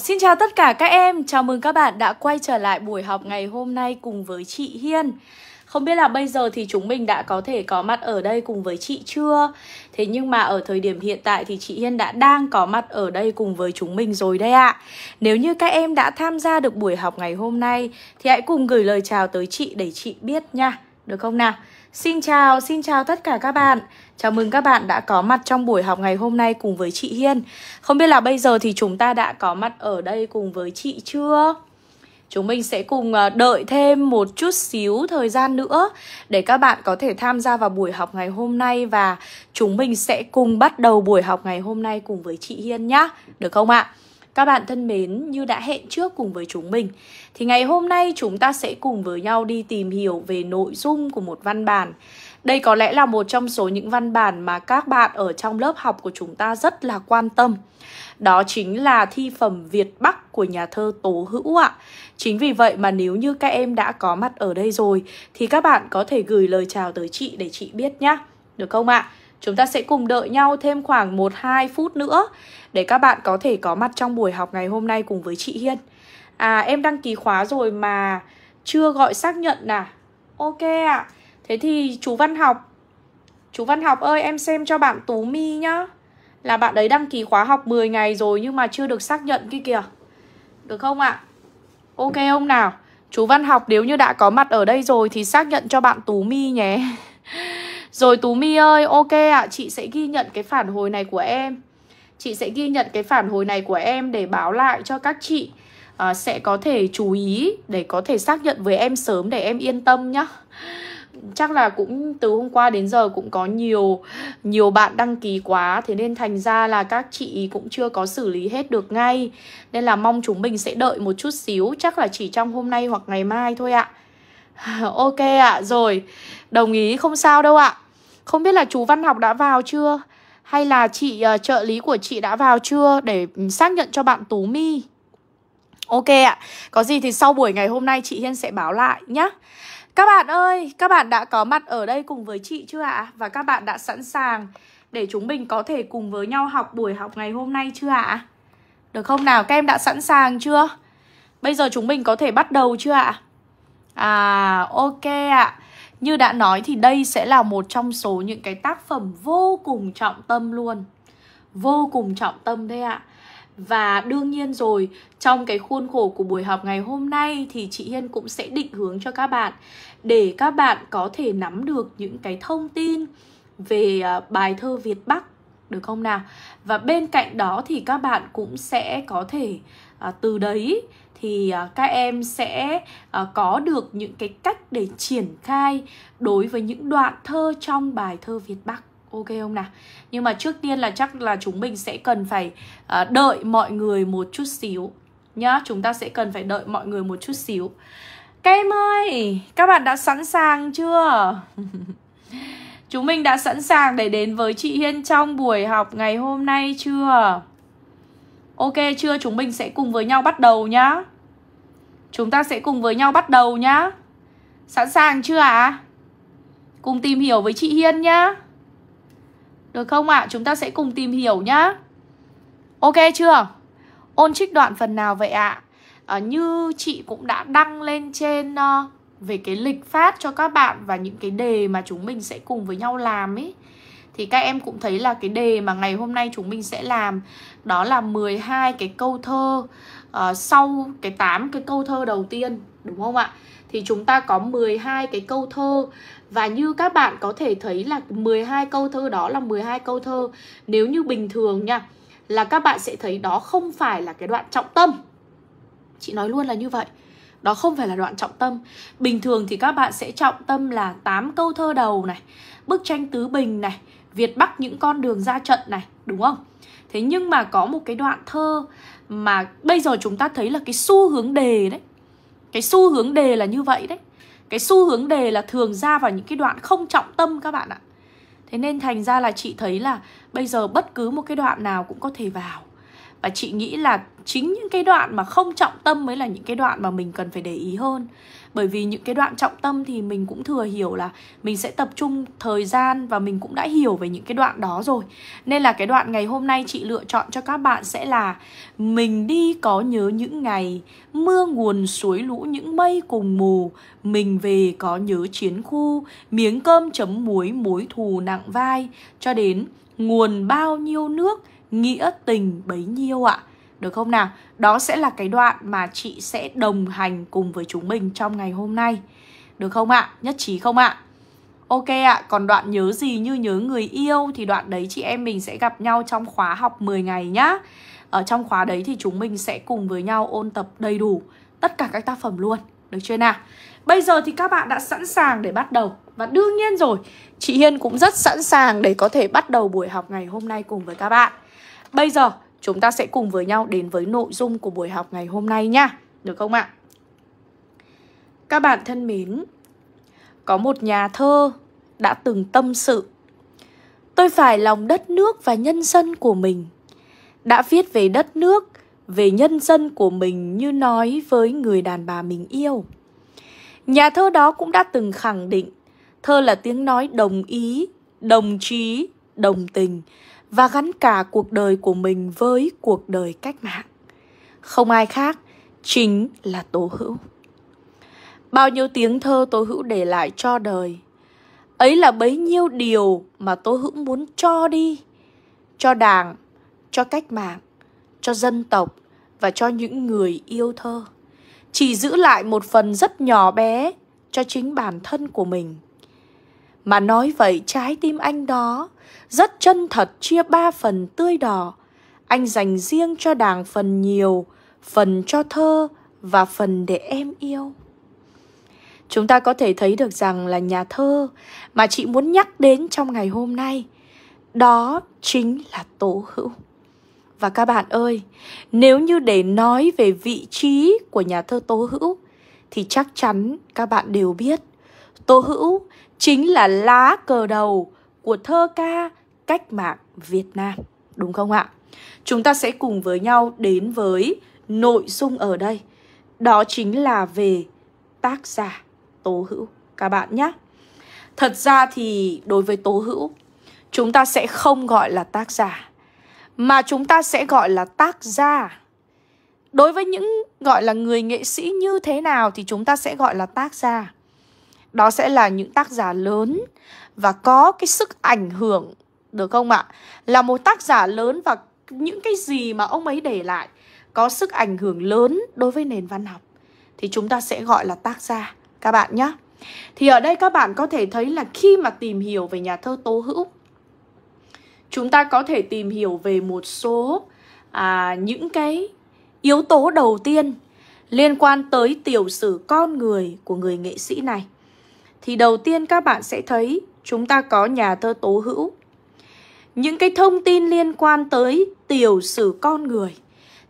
Xin chào tất cả các em. Chào mừng các bạn đã quay trở lại buổi học ngày hôm nay cùng với chị Hiên. Không biết là bây giờ thì chúng mình đã có thể có mặt ở đây cùng với chị chưa? Thế nhưng mà ở thời điểm hiện tại thì chị Hiên đã đang có mặt ở đây cùng với chúng mình rồi đây ạ. Nếu như các em đã tham gia được buổi học ngày hôm nay thì hãy cùng gửi lời chào tới chị để chị biết nha. Được không nào? Xin chào tất cả các bạn. Chào mừng các bạn đã có mặt trong buổi học ngày hôm nay cùng với chị Hiên. Không biết là bây giờ thì chúng ta đã có mặt ở đây cùng với chị chưa? Chúng mình sẽ cùng đợi thêm một chút xíu thời gian nữa để các bạn có thể tham gia vào buổi học ngày hôm nay. Và chúng mình sẽ cùng bắt đầu buổi học ngày hôm nay cùng với chị Hiên nhá. Được không ạ? Các bạn thân mến, như đã hẹn trước cùng với chúng mình thì ngày hôm nay chúng ta sẽ cùng với nhau đi tìm hiểu về nội dung của một văn bản. Đây có lẽ là một trong số những văn bản mà các bạn ở trong lớp học của chúng ta rất là quan tâm. Đó chính là thi phẩm Việt Bắc của nhà thơ Tố Hữu ạ. Chính vì vậy mà nếu như các em đã có mặt ở đây rồi thì các bạn có thể gửi lời chào tới chị để chị biết nhá. Được không ạ? Chúng ta sẽ cùng đợi nhau thêm khoảng 1-2 phút nữa để các bạn có thể có mặt trong buổi học ngày hôm nay cùng với chị Hiên. À, em đăng ký khóa rồi mà chưa gọi xác nhận à? Ok ạ. Thế thì chú Văn Học ơi, em xem cho bạn Tú My nhá. Là bạn ấy đăng ký khóa học 10 ngày rồi nhưng mà chưa được xác nhận kia kìa. Được không ạ? Ok không nào? Chú Văn Học nếu như đã có mặt ở đây rồi thì xác nhận cho bạn Tú My nhé. Rồi Tú My ơi, ok ạ, chị sẽ ghi nhận cái phản hồi này của em. Chị sẽ ghi nhận cái phản hồi này của em để báo lại cho các chị sẽ có thể chú ý để có thể xác nhận với em sớm để em yên tâm nhá. Chắc là cũng từ hôm qua đến giờ cũng có nhiều bạn đăng ký quá. Thế nên thành ra là các chị cũng chưa có xử lý hết được ngay. Nên là mong chúng mình sẽ đợi một chút xíu. Chắc là chỉ trong hôm nay hoặc ngày mai thôi ạ. Ok ạ, rồi. Đồng ý, không sao đâu ạ. Không biết là chú Văn Học đã vào chưa? Hay là chị trợ lý của chị đã vào chưa? Để xác nhận cho bạn Tú My. Ok ạ, có gì thì sau buổi ngày hôm nay chị Hiên sẽ báo lại nhá. Các bạn ơi, các bạn đã có mặt ở đây cùng với chị chưa ạ? Và các bạn đã sẵn sàng để chúng mình có thể cùng với nhau học buổi học ngày hôm nay chưa ạ? Được không nào? Các em đã sẵn sàng chưa? Bây giờ chúng mình có thể bắt đầu chưa ạ? À, ok ạ. Như đã nói thì đây sẽ là một trong số những cái tác phẩm vô cùng trọng tâm luôn. Vô cùng trọng tâm đấy ạ. Và đương nhiên rồi, trong cái khuôn khổ của buổi học ngày hôm nay thì chị Hiên cũng sẽ định hướng cho các bạn để các bạn có thể nắm được những cái thông tin về bài thơ Việt Bắc, được không nào? Và bên cạnh đó thì các bạn cũng sẽ có thể từ đấy thì các em sẽ có được những cái cách để triển khai đối với những đoạn thơ trong bài thơ Việt Bắc. Ok không nào? Nhưng mà trước tiên là chắc là chúng mình sẽ cần phải đợi mọi người một chút xíu nhá. Chúng ta sẽ cần phải đợi mọi người một chút xíu. Các em ơi, các bạn đã sẵn sàng chưa? Chúng mình đã sẵn sàng để đến với chị Hiên trong buổi học ngày hôm nay chưa? Ok chưa? Chúng mình sẽ cùng với nhau bắt đầu nhá. Chúng ta sẽ cùng với nhau bắt đầu nhá. Sẵn sàng chưa ạ? Cùng tìm hiểu với chị Hiên nhá. Được không ạ? Chúng ta sẽ cùng tìm hiểu nhá. Ok chưa? Ôn trích đoạn phần nào vậy ạ? Như chị cũng đã đăng lên trên về cái lịch phát cho các bạn và những cái đề mà chúng mình sẽ cùng với nhau làm ấy. Thì các em cũng thấy là cái đề mà ngày hôm nay chúng mình sẽ làm đó là 12 cái câu thơ sau cái 8 cái câu thơ đầu tiên, đúng không ạ? Thì chúng ta có 12 cái câu thơ. Và như các bạn có thể thấy là 12 câu thơ đó là 12 câu thơ. Nếu như bình thường nha, là các bạn sẽ thấy đó không phải là cái đoạn trọng tâm. Chị nói luôn là như vậy. Đó không phải là đoạn trọng tâm. Bình thường thì các bạn sẽ trọng tâm là 8 câu thơ đầu này, bức tranh tứ bình này, Việt Bắc những con đường ra trận này, đúng không? Thế nhưng mà có một cái đoạn thơ mà bây giờ chúng ta thấy là cái xu hướng đề đấy. Cái xu hướng đề là như vậy đấy. Cái xu hướng đề là thường ra vào những cái đoạn không trọng tâm các bạn ạ. Thế nên thành ra là chị thấy là bây giờ bất cứ một cái đoạn nào cũng có thể vào. Và chị nghĩ là chính những cái đoạn mà không trọng tâm mới là những cái đoạn mà mình cần phải để ý hơn. Bởi vì những cái đoạn trọng tâm thì mình cũng thừa hiểu là mình sẽ tập trung thời gian và mình cũng đã hiểu về những cái đoạn đó rồi. Nên là cái đoạn ngày hôm nay chị lựa chọn cho các bạn sẽ là: mình đi có nhớ những ngày mưa nguồn suối lũ những mây cùng mù, mình về có nhớ chiến khu, miếng cơm chấm muối mối thù nặng vai, cho đến nguồn bao nhiêu nước nghĩa tình bấy nhiêu ạ. Được không nào? Đó sẽ là cái đoạn mà chị sẽ đồng hành cùng với chúng mình trong ngày hôm nay. Được không ạ? Nhất trí không ạ? Ok ạ, còn đoạn nhớ gì như nhớ người yêu thì đoạn đấy chị em mình sẽ gặp nhau trong khóa học 10 ngày nhá. Ở trong khóa đấy thì chúng mình sẽ cùng với nhau ôn tập đầy đủ tất cả các tác phẩm luôn. Được chưa nào? Bây giờ thì các bạn đã sẵn sàng để bắt đầu. Và đương nhiên rồi, chị Hiên cũng rất sẵn sàng để có thể bắt đầu buổi học ngày hôm nay cùng với các bạn. Bây giờ chúng ta sẽ cùng với nhau đến với nội dung của buổi học ngày hôm nay nhá. Được không ạ? Các bạn thân mến, có một nhà thơ đã từng tâm sự: tôi phải lòng đất nước và nhân dân của mình. Đã viết về đất nước, về nhân dân của mình như nói với người đàn bà mình yêu. Nhà thơ đó cũng đã từng khẳng định thơ là tiếng nói đồng ý, đồng chí, đồng tình và gắn cả cuộc đời của mình với cuộc đời cách mạng. Không ai khác, chính là Tố Hữu. Bao nhiêu tiếng thơ Tố Hữu để lại cho đời, ấy là bấy nhiêu điều mà Tố Hữu muốn cho đi, cho Đảng, cho cách mạng, cho dân tộc và cho những người yêu thơ. Chỉ giữ lại một phần rất nhỏ bé cho chính bản thân của mình. Mà nói vậy, trái tim anh đó rất chân thật, chia 3 phần tươi đỏ. Anh dành riêng cho Đảng phần nhiều, phần cho thơ và phần để em yêu. Chúng ta có thể thấy được rằng là nhà thơ mà chị muốn nhắc đến trong ngày hôm nay, đó chính là Tố Hữu. Và các bạn ơi, nếu như để nói về vị trí của nhà thơ Tố Hữu thì chắc chắn các bạn đều biết Tố Hữu chính là lá cờ đầu của thơ ca cách mạng Việt Nam. Đúng không ạ? Chúng ta sẽ cùng với nhau đến với nội dung ở đây. Đó chính là về tác giả Tố Hữu các bạn nhé. Thật ra thì đối với Tố Hữu, chúng ta sẽ không gọi là tác giả, mà chúng ta sẽ gọi là tác gia. Đối với những gọi là người nghệ sĩ như thế nào thì chúng ta sẽ gọi là tác gia. Đó sẽ là những tác giả lớn và có cái sức ảnh hưởng, được không ạ? Là một tác giả lớn và những cái gì mà ông ấy để lại có sức ảnh hưởng lớn đối với nền văn học thì chúng ta sẽ gọi là tác gia các bạn nhé. Thì ở đây các bạn có thể thấy là khi mà tìm hiểu về nhà thơ Tố Hữu, chúng ta có thể tìm hiểu về một số những cái yếu tố đầu tiên liên quan tới tiểu sử con người của người nghệ sĩ này. Thì đầu tiên các bạn sẽ thấy chúng ta có nhà thơ Tố Hữu. Những cái thông tin liên quan tới tiểu sử con người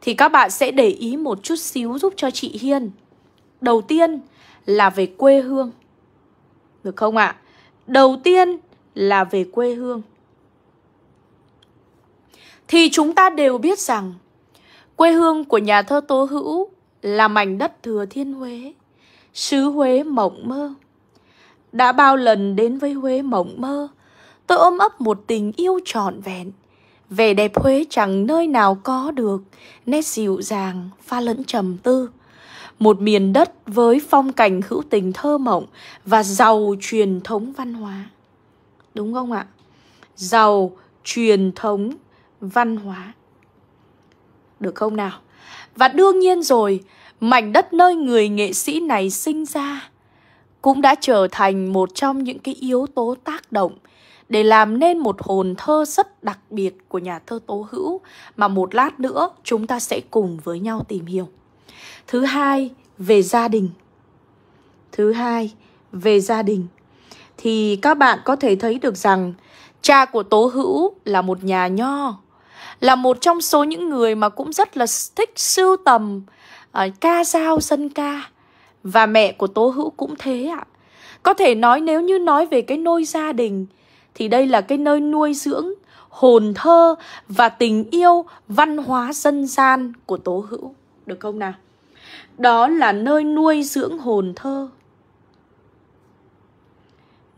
thì các bạn sẽ để ý một chút xíu giúp cho chị Hiên. Đầu tiên là về quê hương. Được không ạ? Đầu tiên là về quê hương. Thì chúng ta đều biết rằng quê hương của nhà thơ Tố Hữu là mảnh đất Thừa Thiên Huế, xứ Huế mộng mơ. Đã bao lần đến với Huế mộng mơ, tôi ôm ấp một tình yêu trọn vẹn. Vẻ đẹp Huế chẳng nơi nào có được, nét dịu dàng pha lẫn trầm tư. Một miền đất với phong cảnh hữu tình thơ mộng và giàu truyền thống văn hóa. Đúng không ạ? Giàu truyền thống văn hóa. Được không nào? Và đương nhiên rồi, mảnh đất nơi người nghệ sĩ này sinh ra cũng đã trở thành một trong những cái yếu tố tác động để làm nên một hồn thơ rất đặc biệt của nhà thơ Tố Hữu mà một lát nữa chúng ta sẽ cùng với nhau tìm hiểu. Thứ hai, về gia đình. Thứ hai, về gia đình. Thì các bạn có thể thấy được rằng cha của Tố Hữu là một nhà nho, là một trong số những người mà cũng rất là thích sưu tầm ca dao dân ca. Và mẹ của Tố Hữu cũng thế ạ. Có thể nói nếu như nói về cái nôi gia đình thì đây là cái nơi nuôi dưỡng, hồn thơ và tình yêu văn hóa dân gian của Tố Hữu. Được không nào? Đó là nơi nuôi dưỡng hồn thơ.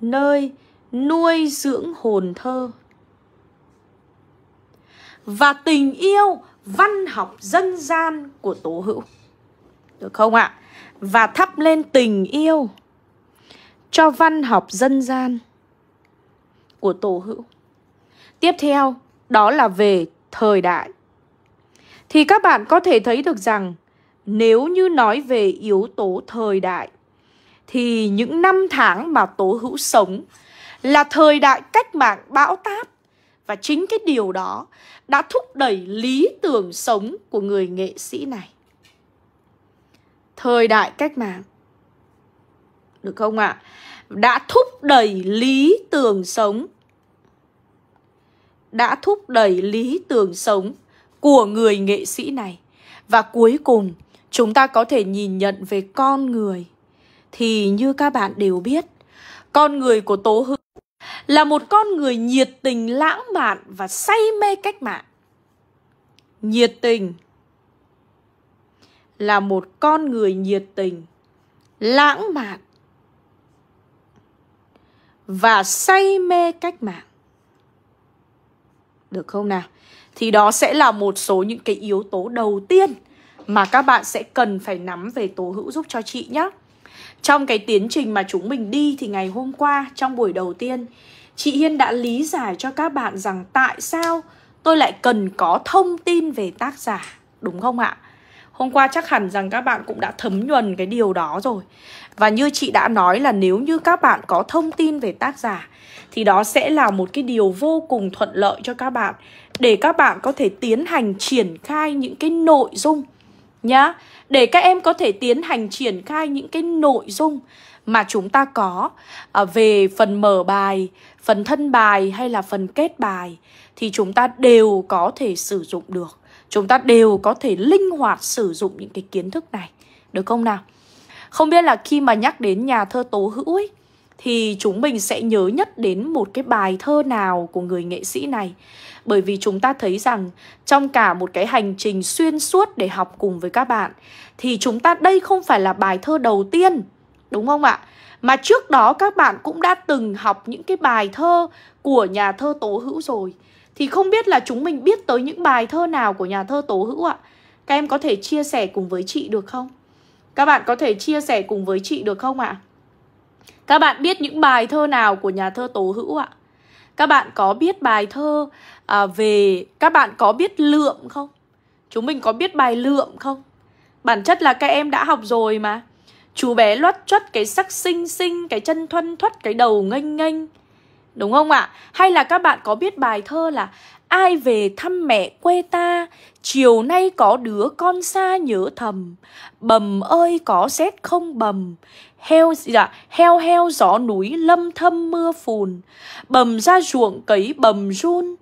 Nơi nuôi dưỡng hồn thơ và tình yêu văn học dân gian của Tố Hữu. Được không ạ? Và thắp lên tình yêu cho văn học dân gian của Tố Hữu. Tiếp theo, đó là về thời đại. Thì các bạn có thể thấy được rằng nếu như nói về yếu tố thời đại thì những năm tháng mà Tố Hữu sống là thời đại cách mạng bão táp. Và chính cái điều đó đã thúc đẩy lý tưởng sống của người nghệ sĩ này. Thời đại cách mạng, được không ạ? Đã thúc đẩy lý tưởng sống, đã thúc đẩy lý tưởng sống của người nghệ sĩ này. Và cuối cùng chúng ta có thể nhìn nhận về con người. Thì như các bạn đều biết, con người của Tố Hữu là một con người nhiệt tình, lãng mạn và say mê cách mạng. Nhiệt tình, là một con người nhiệt tình, lãng mạn và say mê cách mạng. Được không nào? Thì đó sẽ là một số những cái yếu tố đầu tiên mà các bạn sẽ cần phải nắm về Tố Hữu giúp cho chị nhé. Trong cái tiến trình mà chúng mình đi thì ngày hôm qua, trong buổi đầu tiên, chị Hiên đã lý giải cho các bạn rằng tại sao tôi lại cần có thông tin về tác giả, đúng không ạ? Hôm qua chắc hẳn rằng các bạn cũng đã thấm nhuần cái điều đó rồi. Và như chị đã nói là nếu như các bạn có thông tin về tác giả thì đó sẽ là một cái điều vô cùng thuận lợi cho các bạn để các bạn có thể tiến hành triển khai những cái nội dung nhá. Để các em có thể tiến hành triển khai những cái nội dung mà chúng ta có về phần mở bài, phần thân bài hay là phần kết bài thì chúng ta đều có thể sử dụng được. Chúng ta đều có thể linh hoạt sử dụng những cái kiến thức này. Được không nào? Không biết là khi mà nhắc đến nhà thơ Tố Hữu ấy, thì chúng mình sẽ nhớ nhất đến một cái bài thơ nào của người nghệ sĩ này. Bởi vì chúng ta thấy rằng trong cả một cái hành trình xuyên suốt để học cùng với các bạn thì chúng ta đây không phải là bài thơ đầu tiên, đúng không ạ? Mà trước đó các bạn cũng đã từng học những cái bài thơ của nhà thơ Tố Hữu rồi. Thì không biết là chúng mình biết tới những bài thơ nào của nhà thơ Tố Hữu ạ? Các em có thể chia sẻ cùng với chị được không? Các bạn có thể chia sẻ cùng với chị được không ạ? Các bạn biết những bài thơ nào của nhà thơ Tố Hữu ạ? Các bạn có biết bài thơ về... Các bạn có biết lượm không? Chúng mình có biết bài lượm không? Bản chất là các em đã học rồi mà. Chú bé loắt chuất, cái sắc xinh xinh, cái chân thuân thuất, cái đầu nghênh nghênh. Đúng không ạ? Hay là các bạn có biết bài thơ là ai về thăm mẹ quê ta, chiều nay có đứa con xa nhớ thầm, bầm ơi có rét không bầm, heo heo gió núi lâm thâm mưa phùn, bầm ra ruộng cấy bầm run,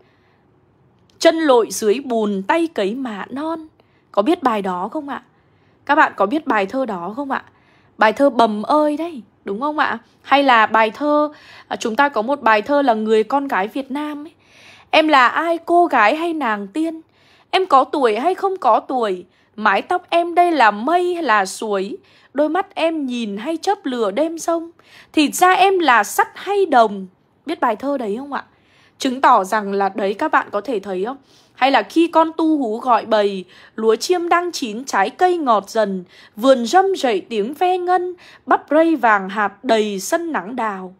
chân lội dưới bùn tay cấy mạ non. Có biết bài đó không ạ? Các bạn có biết bài thơ đó không ạ? Bài thơ bầm ơi đấy, đúng không ạ? Hay là bài thơ, chúng ta có một bài thơ là người con gái Việt Nam ấy. Em là ai, cô gái hay nàng tiên? Em có tuổi hay không có tuổi? Mái tóc em đây là mây hay là suối? Đôi mắt em nhìn hay chớp lửa đêm sông? Thịt da em là sắt hay đồng? Biết bài thơ đấy không ạ? Chứng tỏ rằng là đấy, các bạn có thể thấy không? Hay là khi con tu hú gọi bầy, lúa chiêm đang chín trái cây ngọt dần, vườn râm rẩy tiếng ve ngân, bắp rây vàng hạt đầy sân nắng đào.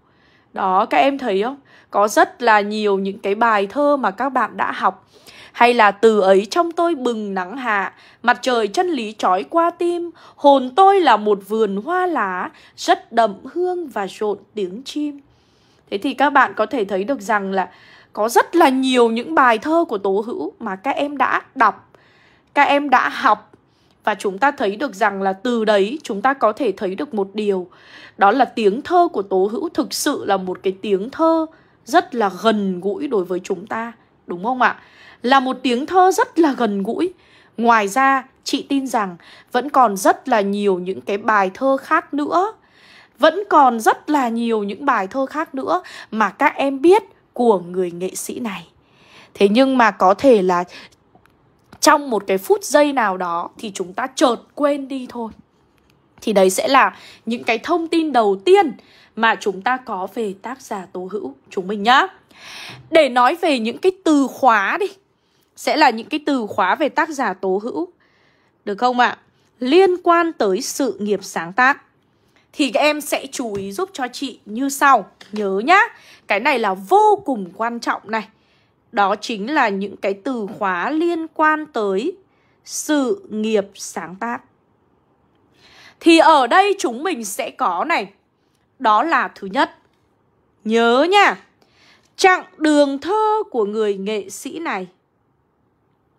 Đó, các em thấy không? Có rất là nhiều những cái bài thơ mà các bạn đã học. Hay là từ ấy trong tôi bừng nắng hạ, mặt trời chân lý trói qua tim, hồn tôi là một vườn hoa lá, rất đậm hương và rộn tiếng chim. Thế thì các bạn có thể thấy được rằng là có rất là nhiều những bài thơ của Tố Hữu mà các em đã đọc, các em đã học. Và chúng ta thấy được rằng là từ đấy chúng ta có thể thấy được một điều, đó là tiếng thơ của Tố Hữu thực sự là một cái tiếng thơ rất là gần gũi đối với chúng ta, đúng không ạ? Là một tiếng thơ rất là gần gũi. Ngoài ra, chị tin rằng vẫn còn rất là nhiều những cái bài thơ khác nữa, vẫn còn rất là nhiều những bài thơ khác nữa mà các em biết của người nghệ sĩ này. Thế nhưng mà có thể là trong một cái phút giây nào đó thì chúng ta chợt quên đi thôi. Thì đấy sẽ là những cái thông tin đầu tiên mà chúng ta có về tác giả Tố Hữu chúng mình nhá. Để nói về những cái từ khóa đi, sẽ là những cái từ khóa về tác giả Tố Hữu, được không ạ? Liên quan tới sự nghiệp sáng tác thì các em sẽ chú ý giúp cho chị như sau. Nhớ nhá, cái này là vô cùng quan trọng này. Đó chính là những cái từ khóa liên quan tới sự nghiệp sáng tác. Thì ở đây chúng mình sẽ có này. Đó là thứ nhất. Nhớ nha, chặng đường thơ của người nghệ sĩ này.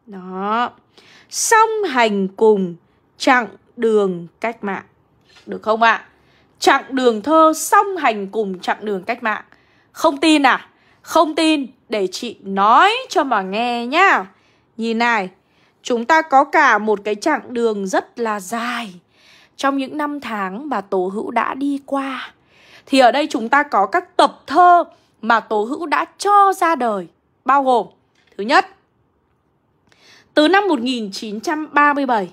Đó, song hành cùng chặng đường cách mạng. Được không ạ? Chặng đường thơ song hành cùng chặng đường cách mạng. Không tin à? Không tin, để chị nói cho mà nghe nhá. Nhìn này, chúng ta có cả một cái chặng đường rất là dài trong những năm tháng mà Tố Hữu đã đi qua. Thì ở đây chúng ta có các tập thơ mà Tố Hữu đã cho ra đời, bao gồm thứ nhất, từ năm 1937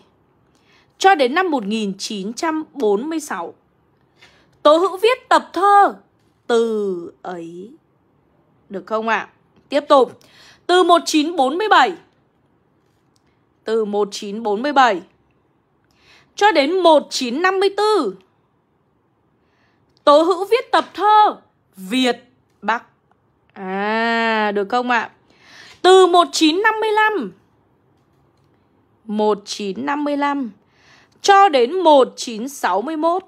cho đến năm 1946, Tố Hữu viết tập thơ Từ Ấy. Được không ạ? Tiếp tục, từ 1947 cho đến 1954, Tố Hữu viết tập thơ Việt Bắc. Được không ạ? Từ 1955 cho đến 1961,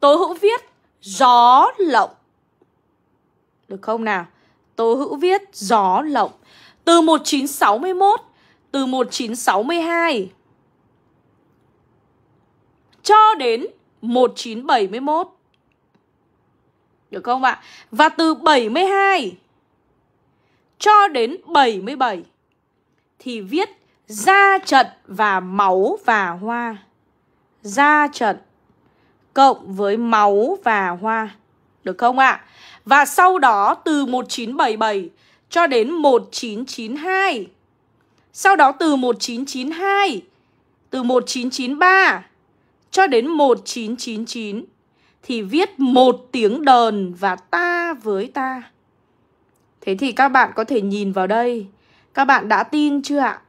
Tố Hữu viết Gió Lộng. Được không nào? Tố Hữu viết Gió Lộng từ 1961, từ 1962 cho đến 1971. Được không ạ? Và từ 72 cho đến 77 thì viết Ra Trận và Máu và Hoa. Ra Trận cộng với Máu và Hoa. Được không ạ? Và sau đó từ 1977 cho đến 1992. Sau đó từ 1992, từ 1993 cho đến 1999 thì viết Một Tiếng Đờn và Ta Với Ta. Thế thì các bạn có thể nhìn vào đây, các bạn đã tin chưa ạ?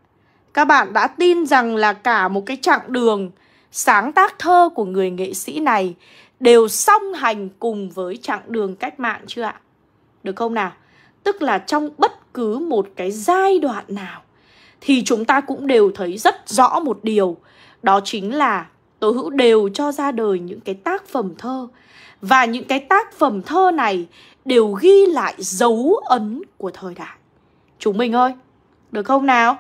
Các bạn đã tin rằng là cả một cái chặng đường sáng tác thơ của người nghệ sĩ này đều song hành cùng với chặng đường cách mạng chưa ạ? Được không nào? Tức là trong bất cứ một cái giai đoạn nào thì chúng ta cũng đều thấy rất rõ một điều, đó chính là Tố Hữu đều cho ra đời những cái tác phẩm thơ, và những cái tác phẩm thơ này đều ghi lại dấu ấn của thời đại. Chúng mình ơi, được không nào?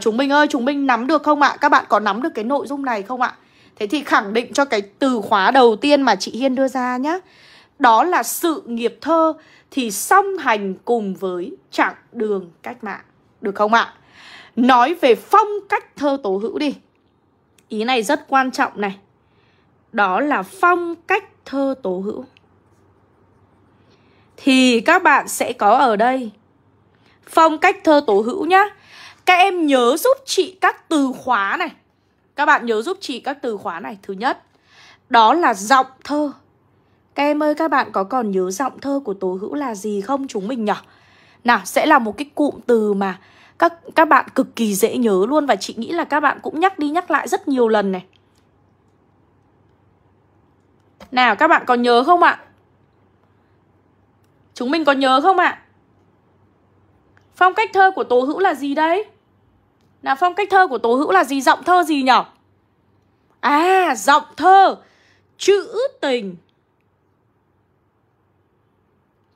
Chúng mình ơi, chúng mình nắm được không ạ? Các bạn có nắm được cái nội dung này không ạ? Thế thì khẳng định cho cái từ khóa đầu tiên mà chị Hiên đưa ra nhé. Đó là sự nghiệp thơ thì song hành cùng với chặng đường cách mạng. Được không ạ? Nói về phong cách thơ Tố Hữu đi. Ý này rất quan trọng này. Đó là phong cách thơ Tố Hữu. Thì các bạn sẽ có ở đây phong cách thơ Tố Hữu nhá. Các em nhớ giúp chị các từ khóa này. Các bạn nhớ giúp chị các từ khóa này. Thứ nhất, đó là giọng thơ. Các em ơi, các bạn có còn nhớ giọng thơ của Tố Hữu là gì không chúng mình nhỉ? Nào, sẽ là một cái cụm từ mà các bạn cực kỳ dễ nhớ luôn. Và chị nghĩ là các bạn cũng nhắc đi nhắc lại rất nhiều lần này. Nào, các bạn có nhớ không ạ? Chúng mình có nhớ không ạ? Phong cách thơ của Tố Hữu là gì đấy? Nào, phong cách thơ của Tố Hữu là gì? Giọng thơ gì nhỉ? Giọng thơ trữ tình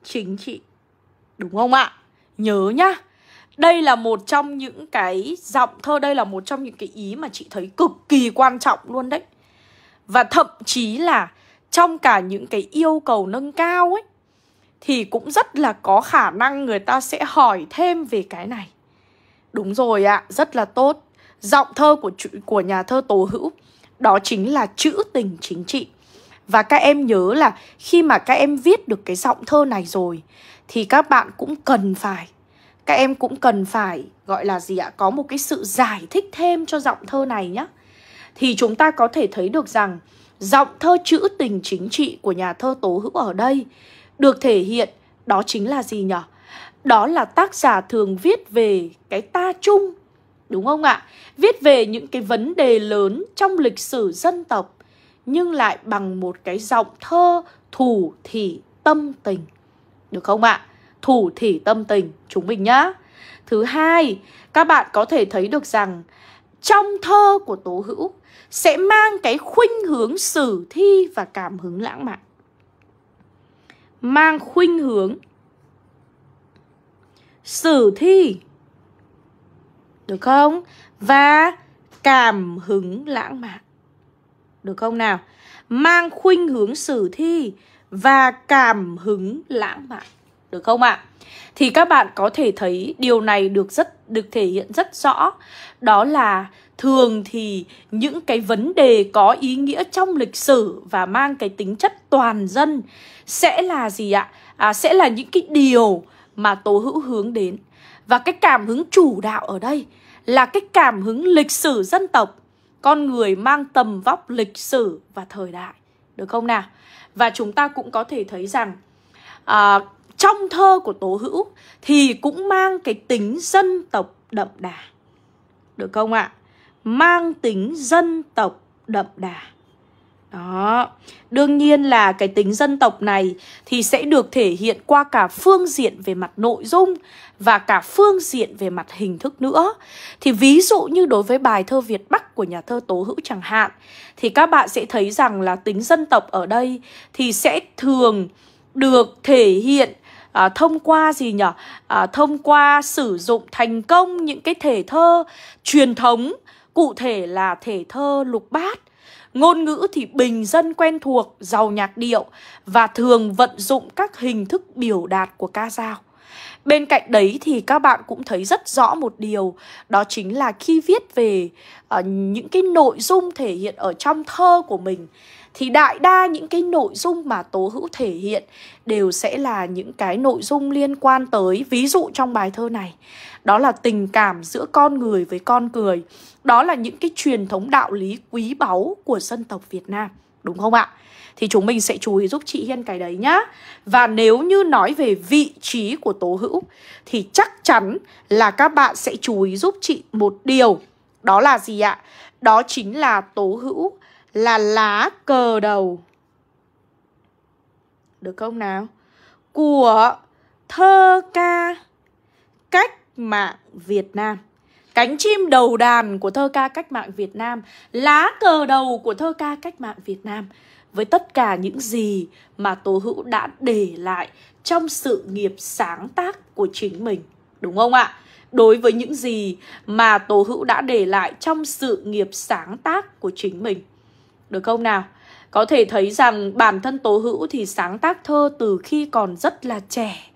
chính trị. Đúng không ạ? Nhớ nhá. Đây là một trong những cái giọng thơ, đây là một trong những cái ý mà chị thấy cực kỳ quan trọng luôn đấy. Và thậm chí là trong cả những cái yêu cầu nâng cao ấy, thì cũng rất là có khả năng người ta sẽ hỏi thêm về cái này. Đúng rồi ạ, rất là tốt. Giọng thơ của nhà thơ Tố Hữu, đó chính là trữ tình chính trị. Và các em nhớ là khi mà các em viết được cái giọng thơ này rồi thì các bạn cũng cần phải các em cũng cần phải gọi là gì ạ? Có một cái sự giải thích thêm cho giọng thơ này nhé. Thì chúng ta có thể thấy được rằng giọng thơ trữ tình chính trị của nhà thơ Tố Hữu ở đây được thể hiện đó chính là gì nhỉ? Đó là tác giả thường viết về cái ta chung, đúng không ạ? Viết về những cái vấn đề lớn trong lịch sử dân tộc nhưng lại bằng một cái giọng thơ thủ thỉ tâm tình, được không ạ? Thủ thỉ tâm tình chúng mình nhá. Thứ hai, các bạn có thể thấy được rằng trong thơ của Tố Hữu sẽ mang cái khuynh hướng sử thi và cảm hứng lãng mạn. Mang khuynh hướng sử thi, được không? Và cảm hứng lãng mạn, được không nào? Mang khuynh hướng sử thi và cảm hứng lãng mạn, được không ạ? Thì các bạn có thể thấy điều này được thể hiện rất rõ. Đó là thường thì những cái vấn đề có ý nghĩa trong lịch sử và mang cái tính chất toàn dân sẽ là gì ạ? Sẽ là những cái điều mà Tố Hữu hướng đến. Và cái cảm hứng chủ đạo ở đây là cái cảm hứng lịch sử dân tộc, con người mang tầm vóc lịch sử và thời đại, được không nào? Và chúng ta cũng có thể thấy rằng trong thơ của Tố Hữu thì cũng mang cái tính dân tộc đậm đà, được không ạ? Mang tính dân tộc đậm đà. Đó, đương nhiên là cái tính dân tộc này thì sẽ được thể hiện qua cả phương diện về mặt nội dung và cả phương diện về mặt hình thức nữa. Thì ví dụ như đối với bài thơ Việt Bắc của nhà thơ Tố Hữu chẳng hạn, thì các bạn sẽ thấy rằng là tính dân tộc ở đây thì sẽ thường được thể hiện thông qua gì nhỉ? Thông qua sử dụng thành công những cái thể thơ truyền thống, cụ thể là thể thơ lục bát. Ngôn ngữ thì bình dân quen thuộc, giàu nhạc điệu và thường vận dụng các hình thức biểu đạt của ca dao. Bên cạnh đấy thì các bạn cũng thấy rất rõ một điều, đó chính là khi viết về những cái nội dung thể hiện ở trong thơ của mình, thì đại đa những cái nội dung mà Tố Hữu thể hiện đều sẽ là những cái nội dung liên quan tới, ví dụ trong bài thơ này, đó là tình cảm giữa con người với con người. Đó là những cái truyền thống đạo lý quý báu của dân tộc Việt Nam, đúng không ạ? Thì chúng mình sẽ chú ý giúp chị Hiên cái đấy nhá. Và nếu như nói về vị trí của Tố Hữu thì chắc chắn là các bạn sẽ chú ý giúp chị một điều. Đó là gì ạ? Đó chính là Tố Hữu là lá cờ đầu, được không nào? Của thơ ca cách mạng Việt Nam. Cánh chim đầu đàn của thơ ca cách mạng Việt Nam, lá cờ đầu của thơ ca cách mạng Việt Nam, với tất cả những gì mà Tố Hữu đã để lại trong sự nghiệp sáng tác của chính mình, đúng không ạ? Đối với những gì mà Tố Hữu đã để lại trong sự nghiệp sáng tác của chính mình, được không nào? Có thể thấy rằng bản thân Tố Hữu thì sáng tác thơ từ khi còn rất là trẻ.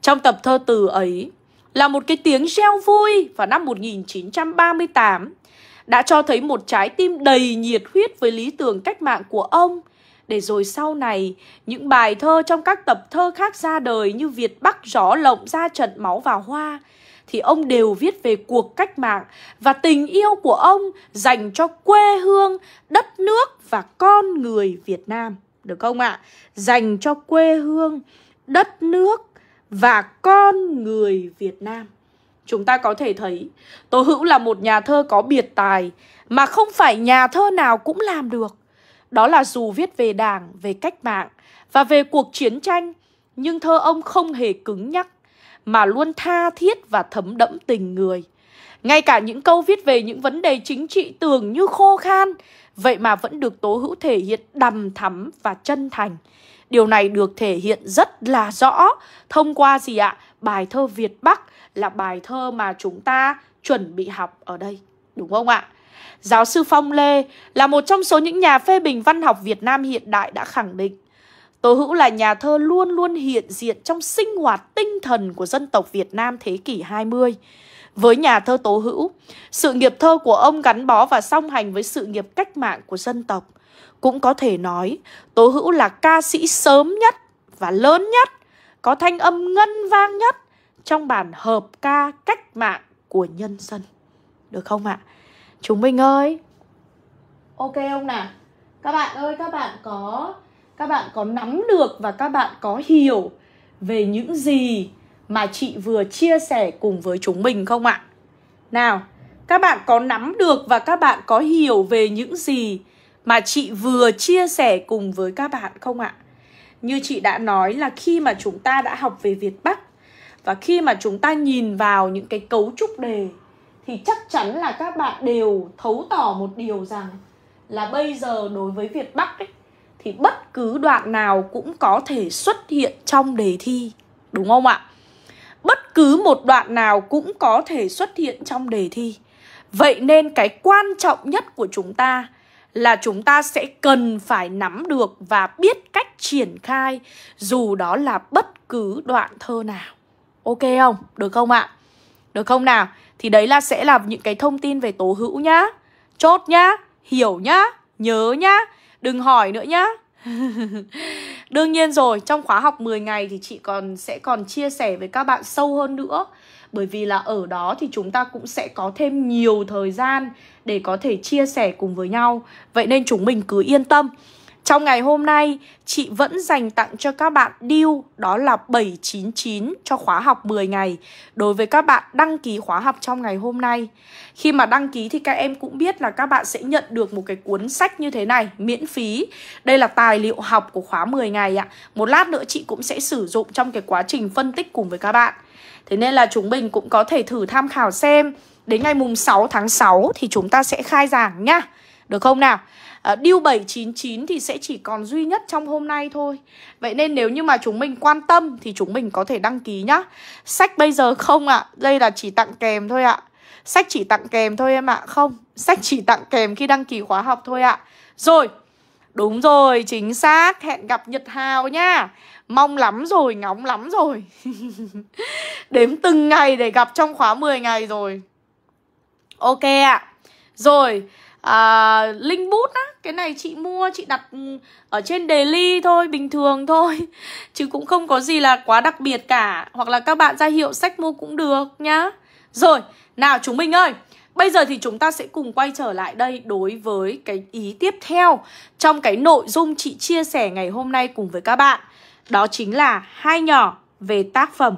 Trong tập thơ từ ấy là một cái tiếng reo vui vào năm 1938 đã cho thấy một trái tim đầy nhiệt huyết với lý tưởng cách mạng của ông. Để rồi sau này, những bài thơ trong các tập thơ khác ra đời như Việt Bắc, Gió Lộng, Ra Trận, Máu và Hoa thì ông đều viết về cuộc cách mạng và tình yêu của ông dành cho quê hương, đất nước và con người Việt Nam, được không ạ? Dành cho quê hương, đất nước và con người Việt Nam. Chúng ta có thể thấy Tố Hữu là một nhà thơ có biệt tài mà không phải nhà thơ nào cũng làm được. Đó là dù viết về Đảng, về cách mạng và về cuộc chiến tranh, nhưng thơ ông không hề cứng nhắc mà luôn tha thiết và thấm đẫm tình người. Ngay cả những câu viết về những vấn đề chính trị tưởng như khô khan, vậy mà vẫn được Tố Hữu thể hiện đằm thắm và chân thành. Điều này được thể hiện rất là rõ thông qua gì ạ? Bài thơ Việt Bắc là bài thơ mà chúng ta chuẩn bị học ở đây, đúng không ạ? Giáo sư Phong Lê là một trong số những nhà phê bình văn học Việt Nam hiện đại đã khẳng định Tố Hữu là nhà thơ luôn luôn hiện diện trong sinh hoạt tinh thần của dân tộc Việt Nam thế kỷ 20. Với nhà thơ Tố Hữu, sự nghiệp thơ của ông gắn bó và song hành với sự nghiệp cách mạng của dân tộc. Cũng có thể nói, Tố Hữu là ca sĩ sớm nhất và lớn nhất, có thanh âm ngân vang nhất, trong bản hợp ca cách mạng của nhân dân. Được không ạ? Chúng mình ơi. Ok không nào? Các bạn ơi, các bạn có nắm được và các bạn có hiểu về những gì mà chị vừa chia sẻ cùng với chúng mình không ạ? Nào, các bạn có nắm được và các bạn có hiểu về những gì mà chị vừa chia sẻ cùng với các bạn không ạ? Như chị đã nói là khi mà chúng ta đã học về Việt Bắc và khi mà chúng ta nhìn vào những cái cấu trúc đề thì chắc chắn là các bạn đều thấu tỏ một điều rằng là bây giờ đối với Việt Bắc ấy, thì bất cứ đoạn nào cũng có thể xuất hiện trong đề thi. Đúng không ạ? Bất cứ một đoạn nào cũng có thể xuất hiện trong đề thi. Vậy nên cái quan trọng nhất của chúng ta là chúng ta sẽ cần phải nắm được và biết cách triển khai dù đó là bất cứ đoạn thơ nào. Ok không? Được không ạ? Được không nào? Thì đấy là sẽ là những cái thông tin về Tố Hữu nhá. Chốt nhá, hiểu nhá, nhớ nhá, đừng hỏi nữa nhá. Đương nhiên rồi, trong khóa học 10 ngày thì chị sẽ còn chia sẻ với các bạn sâu hơn nữa. Bởi vì là ở đó thì chúng ta cũng sẽ có thêm nhiều thời gian để có thể chia sẻ cùng với nhau. Vậy nên chúng mình cứ yên tâm. Trong ngày hôm nay, chị vẫn dành tặng cho các bạn deal đó là 799 cho khóa học 10 ngày. Đối với các bạn đăng ký khóa học trong ngày hôm nay, khi mà đăng ký thì các em cũng biết là các bạn sẽ nhận được một cái cuốn sách như thế này, miễn phí. Đây là tài liệu học của khóa 10 ngày ạ. Một lát nữa chị cũng sẽ sử dụng trong cái quá trình phân tích cùng với các bạn. Thế nên là chúng mình cũng có thể thử tham khảo xem. Đến ngày mùng 6 tháng 6 thì chúng ta sẽ khai giảng nhá. Được không nào? Deal 799 thì sẽ chỉ còn duy nhất trong hôm nay thôi. Vậy nên nếu như mà chúng mình quan tâm thì chúng mình có thể đăng ký nhá. Sách bây giờ không ạ. Đây là chỉ tặng kèm thôi ạ. Sách chỉ tặng kèm thôi em ạ. Không, sách chỉ tặng kèm khi đăng ký khóa học thôi ạ. Rồi, đúng rồi, chính xác. Hẹn gặp Nhật Hào nhá. Mong lắm rồi, ngóng lắm rồi. Đếm từng ngày để gặp trong khóa 10 ngày rồi. Ok ạ. Rồi, linh bút á, cái này chị mua, chị đặt ở trên daily thôi, bình thường thôi, chứ cũng không có gì là quá đặc biệt cả. Hoặc là các bạn ra hiệu sách mua cũng được nhá. Rồi, nào chúng mình ơi, bây giờ thì chúng ta sẽ cùng quay trở lại đây đối với cái ý tiếp theo trong cái nội dung chị chia sẻ ngày hôm nay cùng với các bạn. Đó chính là hai nhỏ về tác phẩm.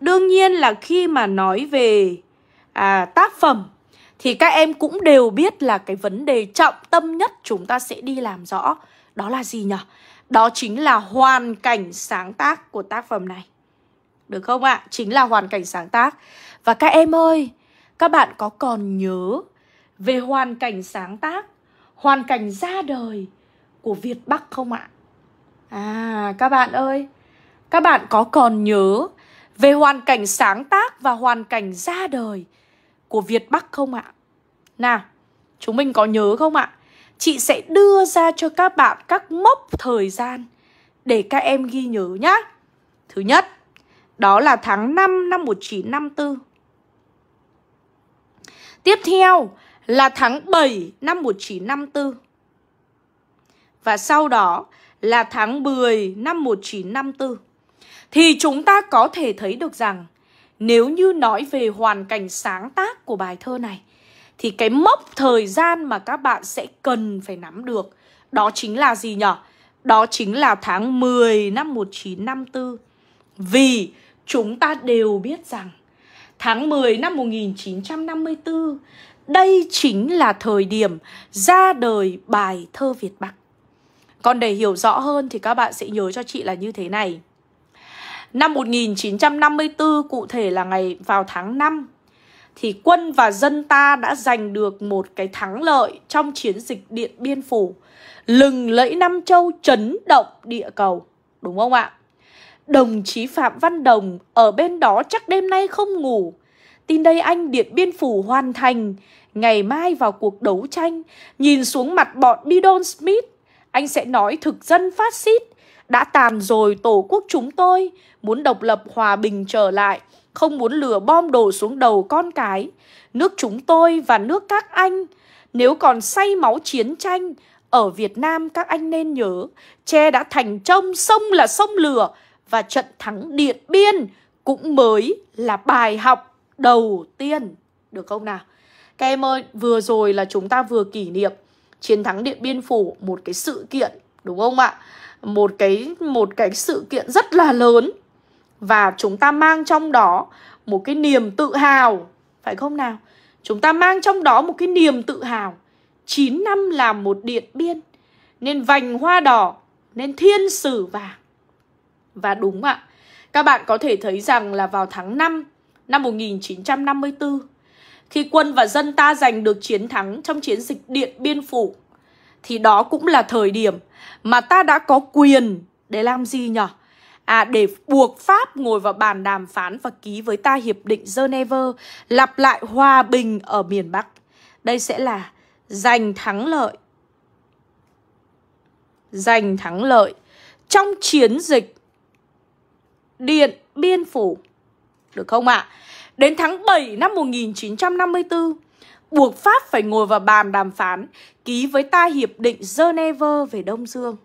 Đương nhiên là khi mà nói về tác phẩm thì các em cũng đều biết là cái vấn đề trọng tâm nhất chúng ta sẽ đi làm rõ. Đó là gì nhỉ? Đó chính là hoàn cảnh sáng tác của tác phẩm này. Được không ạ? Chính là hoàn cảnh sáng tác. Và các em ơi, các bạn có còn nhớ về hoàn cảnh sáng tác, hoàn cảnh ra đời của Việt Bắc không ạ? À, các bạn ơi, các bạn có còn nhớ về hoàn cảnh sáng tác và hoàn cảnh ra đời của Việt Bắc không ạ? Nào, chúng mình có nhớ không ạ? Chị sẽ đưa ra cho các bạn các mốc thời gian để các em ghi nhớ nhá. Thứ nhất, đó là tháng 5 năm 1954. Tiếp theo là tháng 7 năm 1954. Và sau đó là tháng 10 năm 1954. Thì chúng ta có thể thấy được rằng nếu như nói về hoàn cảnh sáng tác của bài thơ này thì cái mốc thời gian mà các bạn sẽ cần phải nắm được đó chính là gì nhỉ? Đó chính là tháng 10 năm 1954. Vì chúng ta đều biết rằng tháng 10 năm 1954 đây chính là thời điểm ra đời bài thơ Việt Bắc. Còn để hiểu rõ hơn thì các bạn sẽ nhớ cho chị là như thế này. Năm 1954, cụ thể là vào tháng 5, thì quân và dân ta đã giành được một cái thắng lợi trong chiến dịch Điện Biên Phủ, lừng lẫy Nam Châu, chấn động địa cầu. Đúng không ạ? Đồng chí Phạm Văn Đồng ở bên đó chắc đêm nay không ngủ. Tin đây anh, Điện Biên Phủ hoàn thành, ngày mai vào cuộc đấu tranh, nhìn xuống mặt bọn Bidon Smith, anh sẽ nói thực dân phát xít đã tàn rồi tổ quốc chúng tôi, muốn độc lập hòa bình trở lại, không muốn lửa bom đổ xuống đầu con cái, nước chúng tôi và nước các anh. Nếu còn say máu chiến tranh, ở Việt Nam các anh nên nhớ, tre đã thành trông, sông là sông lửa, và trận thắng Điện Biên cũng mới là bài học đầu tiên. Được không nào? Các em ơi, vừa rồi là chúng ta vừa kỷ niệm chiến thắng Điện Biên Phủ, một cái sự kiện, đúng không ạ? Một cái sự kiện rất là lớn. Và chúng ta mang trong đó một cái niềm tự hào, phải không nào? Chúng ta mang trong đó một cái niềm tự hào. 9 năm là một Điện Biên, nên vành hoa đỏ, nên thiên sử vàng. Và đúng ạ, các bạn có thể thấy rằng là vào tháng 5 năm 1954, khi quân và dân ta giành được chiến thắng trong chiến dịch Điện Biên Phủ, thì đó cũng là thời điểm mà ta đã có quyền để làm gì nhỉ? À, để buộc Pháp ngồi vào bàn đàm phán và ký với ta Hiệp định Geneva, lặp lại hòa bình ở miền Bắc. Đây sẽ là giành thắng lợi. Giành thắng lợi trong chiến dịch Điện Biên Phủ. Được không ạ? Đến tháng 7 năm 1954, buộc Pháp phải ngồi vào bàn đàm phán, ký với ta Hiệp định Geneva về Đông Dương.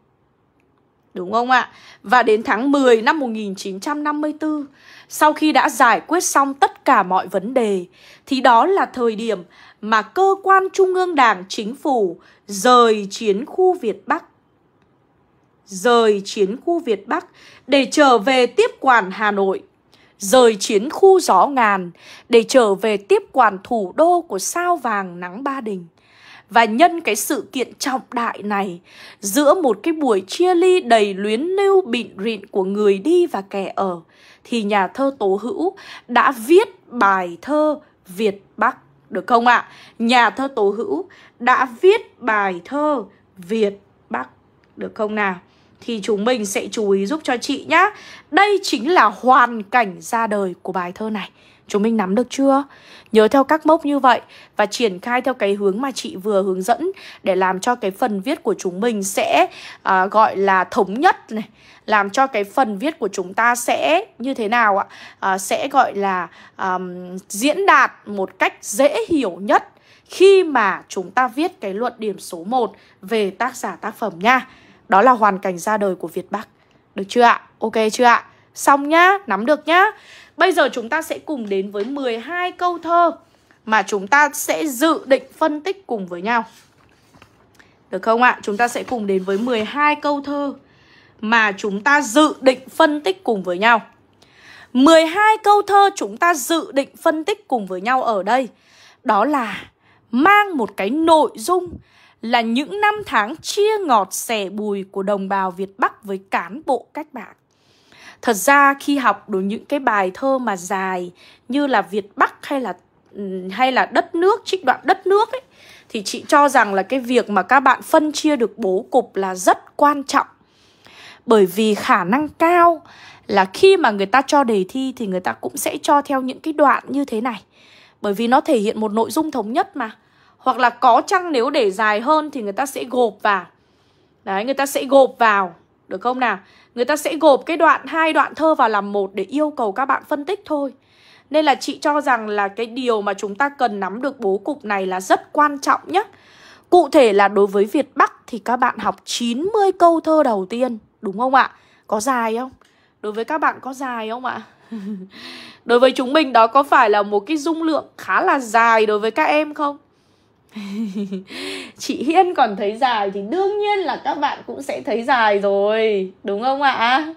Đúng không ạ? Và đến tháng 10 năm 1954, sau khi đã giải quyết xong tất cả mọi vấn đề, thì đó là thời điểm mà cơ quan Trung ương Đảng, Chính phủ rời chiến khu Việt Bắc. Rời chiến khu Việt Bắc để trở về tiếp quản Hà Nội. Rời chiến khu gió ngàn để trở về tiếp quản thủ đô của sao vàng nắng Ba Đình. Và nhân cái sự kiện trọng đại này, giữa một cái buổi chia ly đầy luyến lưu bịn rịn của người đi và kẻ ở, thì nhà thơ Tố Hữu đã viết bài thơ Việt Bắc. Được không ạ? Nhà thơ Tố Hữu đã viết bài thơ Việt Bắc. Được không nào? Thì chúng mình sẽ chú ý giúp cho chị nhá. Đây chính là hoàn cảnh ra đời của bài thơ này. Chúng mình nắm được chưa? Nhớ theo các mốc như vậy và triển khai theo cái hướng mà chị vừa hướng dẫn, để làm cho cái phần viết của chúng mình sẽ gọi là thống nhất này. Làm cho cái phần viết của chúng ta sẽ như thế nào ạ? Sẽ gọi là diễn đạt một cách dễ hiểu nhất khi mà chúng ta viết cái luận điểm số 1 về tác giả tác phẩm nha. Đó là hoàn cảnh ra đời của Việt Bắc. Được chưa ạ? Ok chưa ạ? Xong nhá, nắm được nhá. Bây giờ chúng ta sẽ cùng đến với 12 câu thơ mà chúng ta sẽ dự định phân tích cùng với nhau. Được không ạ? Chúng ta sẽ cùng đến với 12 câu thơ mà chúng ta dự định phân tích cùng với nhau. 12 câu thơ chúng ta dự định phân tích cùng với nhau ở đây, đó là mang một cái nội dung là những năm tháng chia ngọt sẻ bùi của đồng bào Việt Bắc với cán bộ cách mạng. Thật ra khi học được những cái bài thơ mà dài như là Việt Bắc hay là đất nước, trích đoạn đất nước ấy, thì chị cho rằng là cái việc mà các bạn phân chia được bố cục là rất quan trọng. Bởi vì khả năng cao là khi mà người ta cho đề thi thì người ta cũng sẽ cho theo những cái đoạn như thế này. Bởi vì nó thể hiện một nội dung thống nhất mà. Hoặc là có chăng nếu để dài hơn thì người ta sẽ gộp vào. Đấy, người ta sẽ gộp vào. Được không nào? Người ta sẽ gộp cái đoạn, hai đoạn thơ vào làm một để yêu cầu các bạn phân tích thôi. Nên là chị cho rằng là cái điều mà chúng ta cần nắm được bố cục này là rất quan trọng nhé. Cụ thể là đối với Việt Bắc thì các bạn học 90 câu thơ đầu tiên. Đúng không ạ? Có dài không? Đối với các bạn có dài không ạ? Đối với chúng mình đó có phải là một cái dung lượng khá là dài đối với các em không? Chị Hiên còn thấy dài thì đương nhiên là các bạn cũng sẽ thấy dài rồi. Đúng không ạ?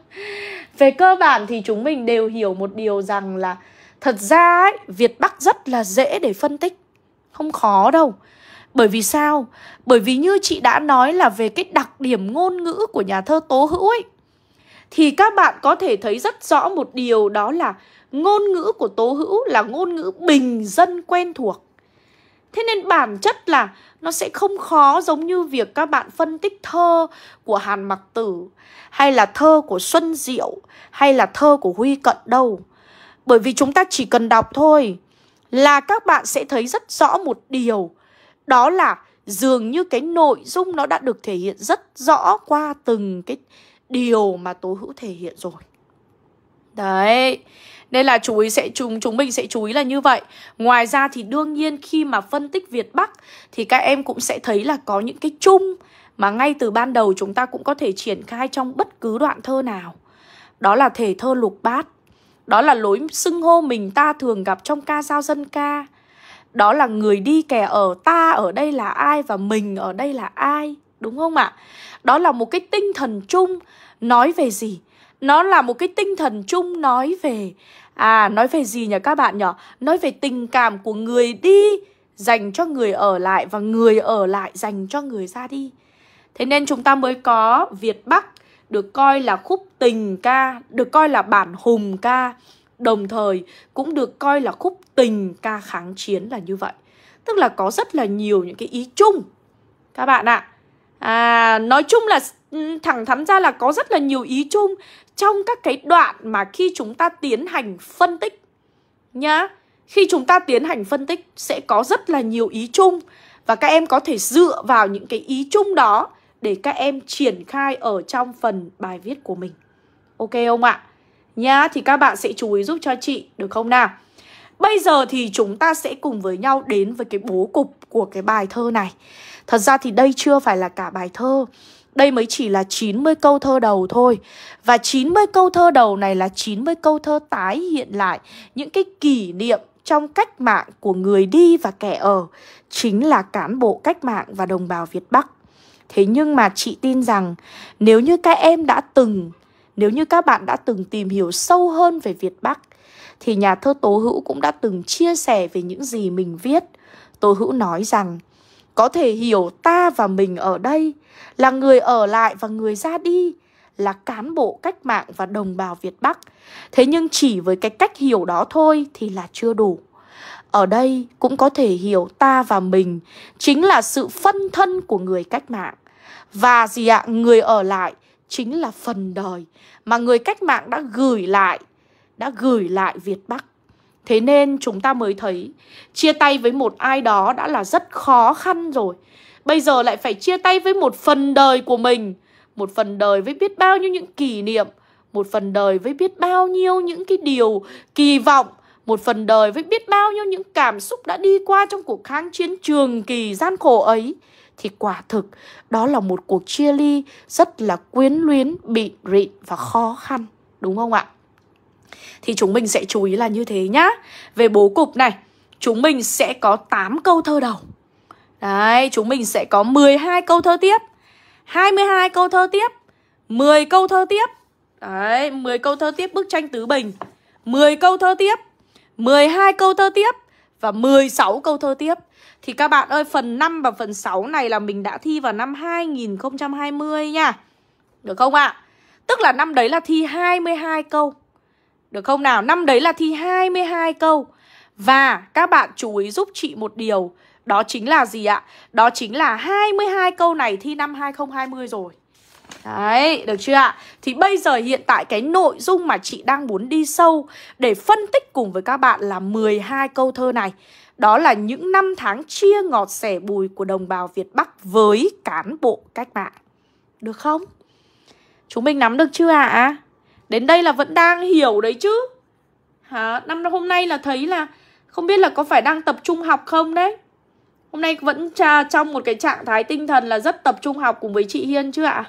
Về cơ bản thì chúng mình đều hiểu một điều rằng là thật ra ấy, Việt Bắc rất là dễ để phân tích. Không khó đâu. Bởi vì sao? Bởi vì như chị đã nói là về cái đặc điểm ngôn ngữ của nhà thơ Tố Hữu ấy, thì các bạn có thể thấy rất rõ một điều, đó là ngôn ngữ của Tố Hữu là ngôn ngữ bình dân quen thuộc. Thế nên bản chất là nó sẽ không khó giống như việc các bạn phân tích thơ của Hàn Mặc Tử, hay là thơ của Xuân Diệu, hay là thơ của Huy Cận đâu. Bởi vì chúng ta chỉ cần đọc thôi là các bạn sẽ thấy rất rõ một điều, đó là dường như cái nội dung nó đã được thể hiện rất rõ qua từng cái điều mà Tố Hữu thể hiện rồi. Đấy, nên là chúng mình sẽ chú ý là như vậy. Ngoài ra thì đương nhiên khi mà phân tích Việt Bắc thì các em cũng sẽ thấy là có những cái chung mà ngay từ ban đầu chúng ta cũng có thể triển khai trong bất cứ đoạn thơ nào. Đó là thể thơ lục bát, Đó là lối xưng hô mình ta thường gặp trong ca dao dân ca. Đó là người đi kẻ ở, ta ở đây là ai và mình ở đây là ai, đúng không ạ? Đó là một cái tinh thần chung nói về gì? Nó là một cái tinh thần chung nói về... nói về gì nhỉ các bạn nhỉ? Nói về tình cảm của người đi dành cho người ở lại và người ở lại dành cho người ra đi. Thế nên chúng ta mới có Việt Bắc được coi là khúc tình ca, được coi là bản hùng ca, đồng thời cũng được coi là khúc tình ca kháng chiến là như vậy. Tức là có rất là nhiều những cái ý chung các bạn ạ. Nói chung là thẳng thắn ra là có rất là nhiều ý chung trong các cái đoạn mà khi chúng ta tiến hành phân tích nhá. Khi chúng ta tiến hành phân tích sẽ có rất là nhiều ý chung và các em có thể dựa vào những cái ý chung đó để các em triển khai ở trong phần bài viết của mình. Ok không ạ? Nhá, thì các bạn sẽ chú ý giúp cho chị được không nào? Bây giờ thì chúng ta sẽ cùng với nhau đến với cái bố cục của cái bài thơ này. Thật ra thì đây chưa phải là cả bài thơ. Đây mới chỉ là 90 câu thơ đầu thôi. Và 90 câu thơ đầu này là 90 câu thơ tái hiện lại những cái kỷ niệm trong cách mạng của người đi và kẻ ở, chính là cán bộ cách mạng và đồng bào Việt Bắc. Thế nhưng mà chị tin rằng nếu như các bạn đã từng tìm hiểu sâu hơn về Việt Bắc, thì nhà thơ Tố Hữu cũng đã từng chia sẻ về những gì mình viết. Tố Hữu nói rằng có thể hiểu ta và mình ở đây là người ở lại và người ra đi, là cán bộ cách mạng và đồng bào Việt Bắc. Thế nhưng chỉ với cái cách hiểu đó thôi thì là chưa đủ. Ở đây cũng có thể hiểu ta và mình chính là sự phân thân của người cách mạng. Và người ở lại chính là phần đời mà người cách mạng đã gửi lại Việt Bắc. Thế nên chúng ta mới thấy chia tay với một ai đó đã là rất khó khăn rồi. Bây giờ lại phải chia tay với một phần đời của mình, một phần đời với biết bao nhiêu những kỷ niệm, một phần đời với biết bao nhiêu những cái điều kỳ vọng, một phần đời với biết bao nhiêu những cảm xúc đã đi qua trong cuộc kháng chiến trường kỳ gian khổ ấy. Thì quả thực đó là một cuộc chia ly rất là quyến luyến, bịn rịn và khó khăn, đúng không ạ? Thì chúng mình sẽ chú ý là như thế nhá. Về bố cục này, chúng mình sẽ có 8 câu thơ đầu. Đấy, chúng mình sẽ có 12 câu thơ tiếp, 22 câu thơ tiếp, 10 câu thơ tiếp. Đấy, 10 câu thơ tiếp bức tranh tứ bình, 10 câu thơ tiếp, 12 câu thơ tiếp và 16 câu thơ tiếp. Thì các bạn ơi, phần 5 và phần 6 này là mình đã thi vào năm 2020 nha. Được không ạ? Tức là năm đấy là thi 22 câu. Được không nào? Năm đấy là thi 22 câu. Và các bạn chú ý giúp chị một điều. Đó chính là gì ạ? Đó chính là 22 câu này thi năm 2020 rồi. Đấy, được chưa ạ? Thì bây giờ hiện tại cái nội dung mà chị đang muốn đi sâu để phân tích cùng với các bạn là 12 câu thơ này. Đó là những năm tháng chia ngọt sẻ bùi của đồng bào Việt Bắc với cán bộ cách mạng. Được không? Chúng mình nắm được chưa ạ? Đến đây là vẫn đang hiểu đấy chứ. Năm hôm nay là thấy là không biết là có phải đang tập trung học không đấy. Hôm nay vẫn trong một cái trạng thái tinh thần là rất tập trung học cùng với chị Hiên chưa ạ?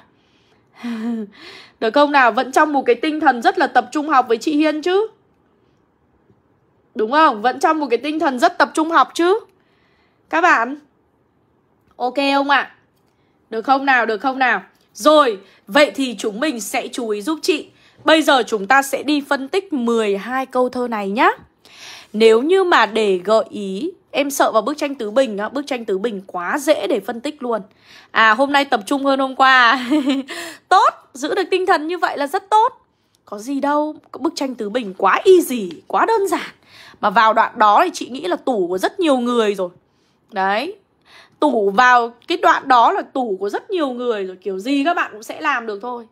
Được không nào? Vẫn trong một cái tinh thần rất là tập trung học với chị Hiên chứ, đúng không? Vẫn trong một cái tinh thần rất tập trung học chứ các bạn. Ok không ạ? Được không nào? Được không nào? Rồi, vậy thì chúng mình sẽ chú ý giúp chị. Bây giờ chúng ta sẽ đi phân tích 12 câu thơ này nhá. Nếu như mà để gợi ý, em sợ vào bức tranh tứ bình đó, bức tranh tứ bình quá dễ để phân tích luôn. Hôm nay tập trung hơn hôm qua. Tốt, giữ được tinh thần như vậy là rất tốt. Có gì đâu, bức tranh tứ bình quá easy, quá đơn giản. Mà vào đoạn đó thì chị nghĩ là tủ của rất nhiều người rồi. Đấy, tủ vào cái đoạn đó là tủ của rất nhiều người rồi. Kiểu gì các bạn cũng sẽ làm được thôi.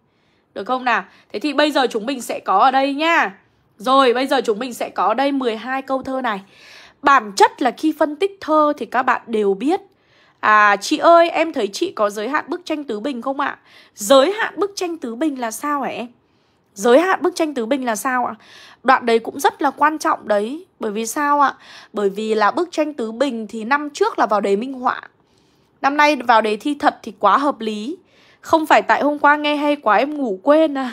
Được không nào? Thế thì bây giờ chúng mình sẽ có ở đây nha. Rồi, bây giờ chúng mình sẽ có ở đây 12 câu thơ này. Bản chất là khi phân tích thơ thì các bạn đều biết. Chị ơi, em thấy chị có giới hạn bức tranh tứ bình không ạ? Giới hạn bức tranh tứ bình là sao hả em? Giới hạn bức tranh tứ bình là sao ạ? Đoạn đấy cũng rất là quan trọng đấy. Bởi vì sao ạ? Bởi vì là bức tranh tứ bình thì năm trước là vào đề minh họa, năm nay vào đề thi thật thì quá hợp lý. Không phải tại hôm qua nghe hay quá em ngủ quên à.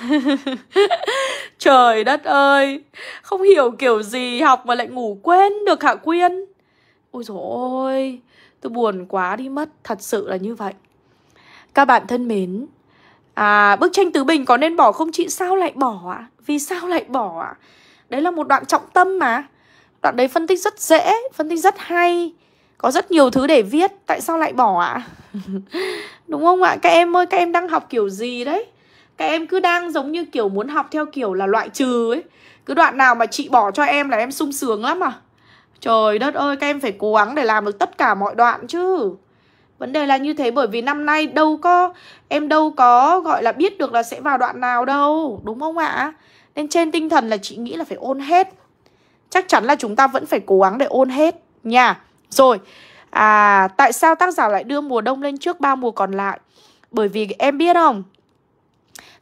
Trời đất ơi, không hiểu kiểu gì học mà lại ngủ quên được hả Quyên? Ôi dồi ôi, tôi buồn quá đi mất, thật sự là như vậy. Các bạn thân mến, bức tranh Tứ Bình có nên bỏ không chị? Sao lại bỏ ạ? Vì sao lại bỏ ạ? Đấy là một đoạn trọng tâm mà. Đoạn đấy phân tích rất dễ, phân tích rất hay, có rất nhiều thứ để viết. Tại sao lại bỏ ạ? Đúng không ạ? Các em ơi, các em đang học kiểu gì đấy? Các em cứ đang giống như kiểu muốn học theo kiểu là loại trừ ấy. Cứ đoạn nào mà chị bỏ cho em là em sung sướng lắm à. Trời đất ơi, các em phải cố gắng để làm được tất cả mọi đoạn chứ. Vấn đề là như thế, bởi vì năm nay em đâu có gọi là biết được là sẽ vào đoạn nào đâu, đúng không ạ? Nên trên tinh thần là chị nghĩ là phải ôn hết. Chắc chắn là chúng ta vẫn phải cố gắng để ôn hết nha. Rồi, tại sao tác giả lại đưa mùa đông lên trước ba mùa còn lại? Bởi vì em biết không?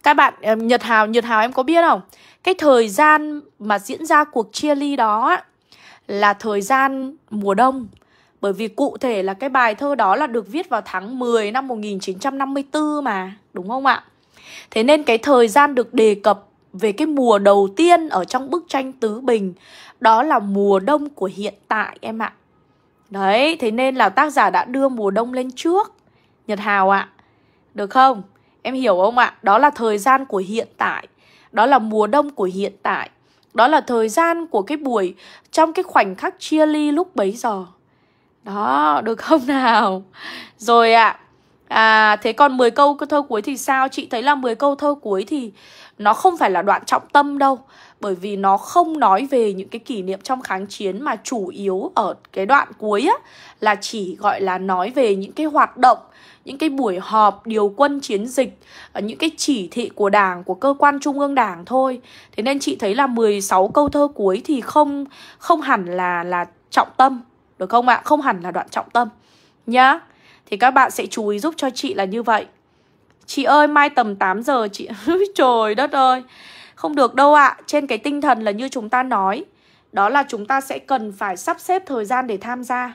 Các bạn, Nhật Hào em có biết không? Cái thời gian mà diễn ra cuộc chia ly đó là thời gian mùa đông. Bởi vì cụ thể là cái bài thơ đó là được viết vào tháng 10 năm 1954 mà, đúng không ạ? Thế nên cái thời gian được đề cập về cái mùa đầu tiên ở trong bức tranh Tứ Bình đó là mùa đông của hiện tại em ạ. Đấy, thế nên là tác giả đã đưa mùa đông lên trước, Nhật Hào ạ. Được không? Em hiểu không ạ? Đó là thời gian của hiện tại. Đó là mùa đông của hiện tại. Đó là thời gian của cái buổi, trong cái khoảnh khắc chia ly lúc bấy giờ. Đó, được không nào? Rồi ạ. Thế còn 10 câu thơ cuối thì sao? Chị thấy là 10 câu thơ cuối thì nó không phải là đoạn trọng tâm đâu. Bởi vì nó không nói về những cái kỷ niệm trong kháng chiến, mà chủ yếu ở cái đoạn cuối á, là chỉ gọi là nói về những cái hoạt động, những cái buổi họp điều quân chiến dịch, những cái chỉ thị của Đảng, của cơ quan Trung ương Đảng thôi. Thế nên chị thấy là 16 câu thơ cuối thì không hẳn là trọng tâm, được không ạ? Không hẳn là đoạn trọng tâm nhá. Thì các bạn sẽ chú ý giúp cho chị là như vậy. Chị ơi, mai tầm 8 giờ chị... Trời đất ơi, không được đâu ạ. Trên cái tinh thần là như chúng ta nói, đó là chúng ta sẽ cần phải sắp xếp thời gian để tham gia.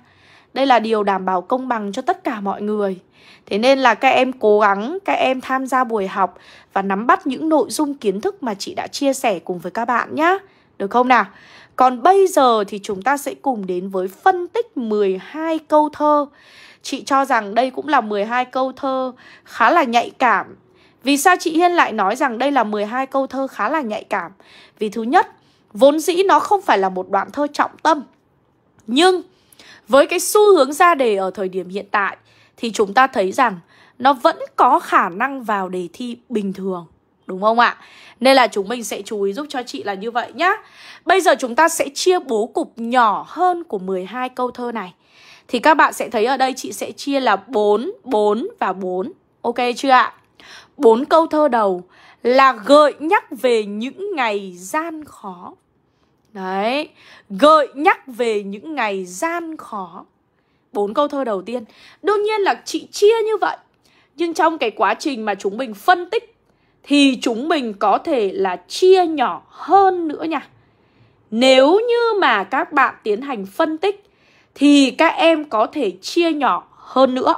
Đây là điều đảm bảo công bằng cho tất cả mọi người. Thế nên là các em cố gắng, các em tham gia buổi học và nắm bắt những nội dung kiến thức mà chị đã chia sẻ cùng với các bạn nhé. Được không nào? Còn bây giờ thì chúng ta sẽ cùng đến với phân tích 12 câu thơ. Chị cho rằng đây cũng là 12 câu thơ khá là nhạy cảm. Vì sao chị Hiên lại nói rằng đây là 12 câu thơ khá là nhạy cảm? Vì thứ nhất, vốn dĩ nó không phải là một đoạn thơ trọng tâm. Nhưng với cái xu hướng ra đề ở thời điểm hiện tại thì chúng ta thấy rằng nó vẫn có khả năng vào đề thi bình thường, đúng không ạ? Nên là chúng mình sẽ chú ý giúp cho chị là như vậy nhá. Bây giờ chúng ta sẽ chia bố cục nhỏ hơn của 12 câu thơ này. Thì các bạn sẽ thấy ở đây chị sẽ chia là 4, 4 và 4. Ok chưa ạ? 4 câu thơ đầu là gợi nhắc về những ngày gian khó. Đấy, gợi nhắc về những ngày gian khó. 4 câu thơ đầu tiên. Đương nhiên là chị chia như vậy, nhưng trong cái quá trình mà chúng mình phân tích thì chúng mình có thể là chia nhỏ hơn nữa nha. Nếu như mà các bạn tiến hành phân tích thì các em có thể chia nhỏ hơn nữa,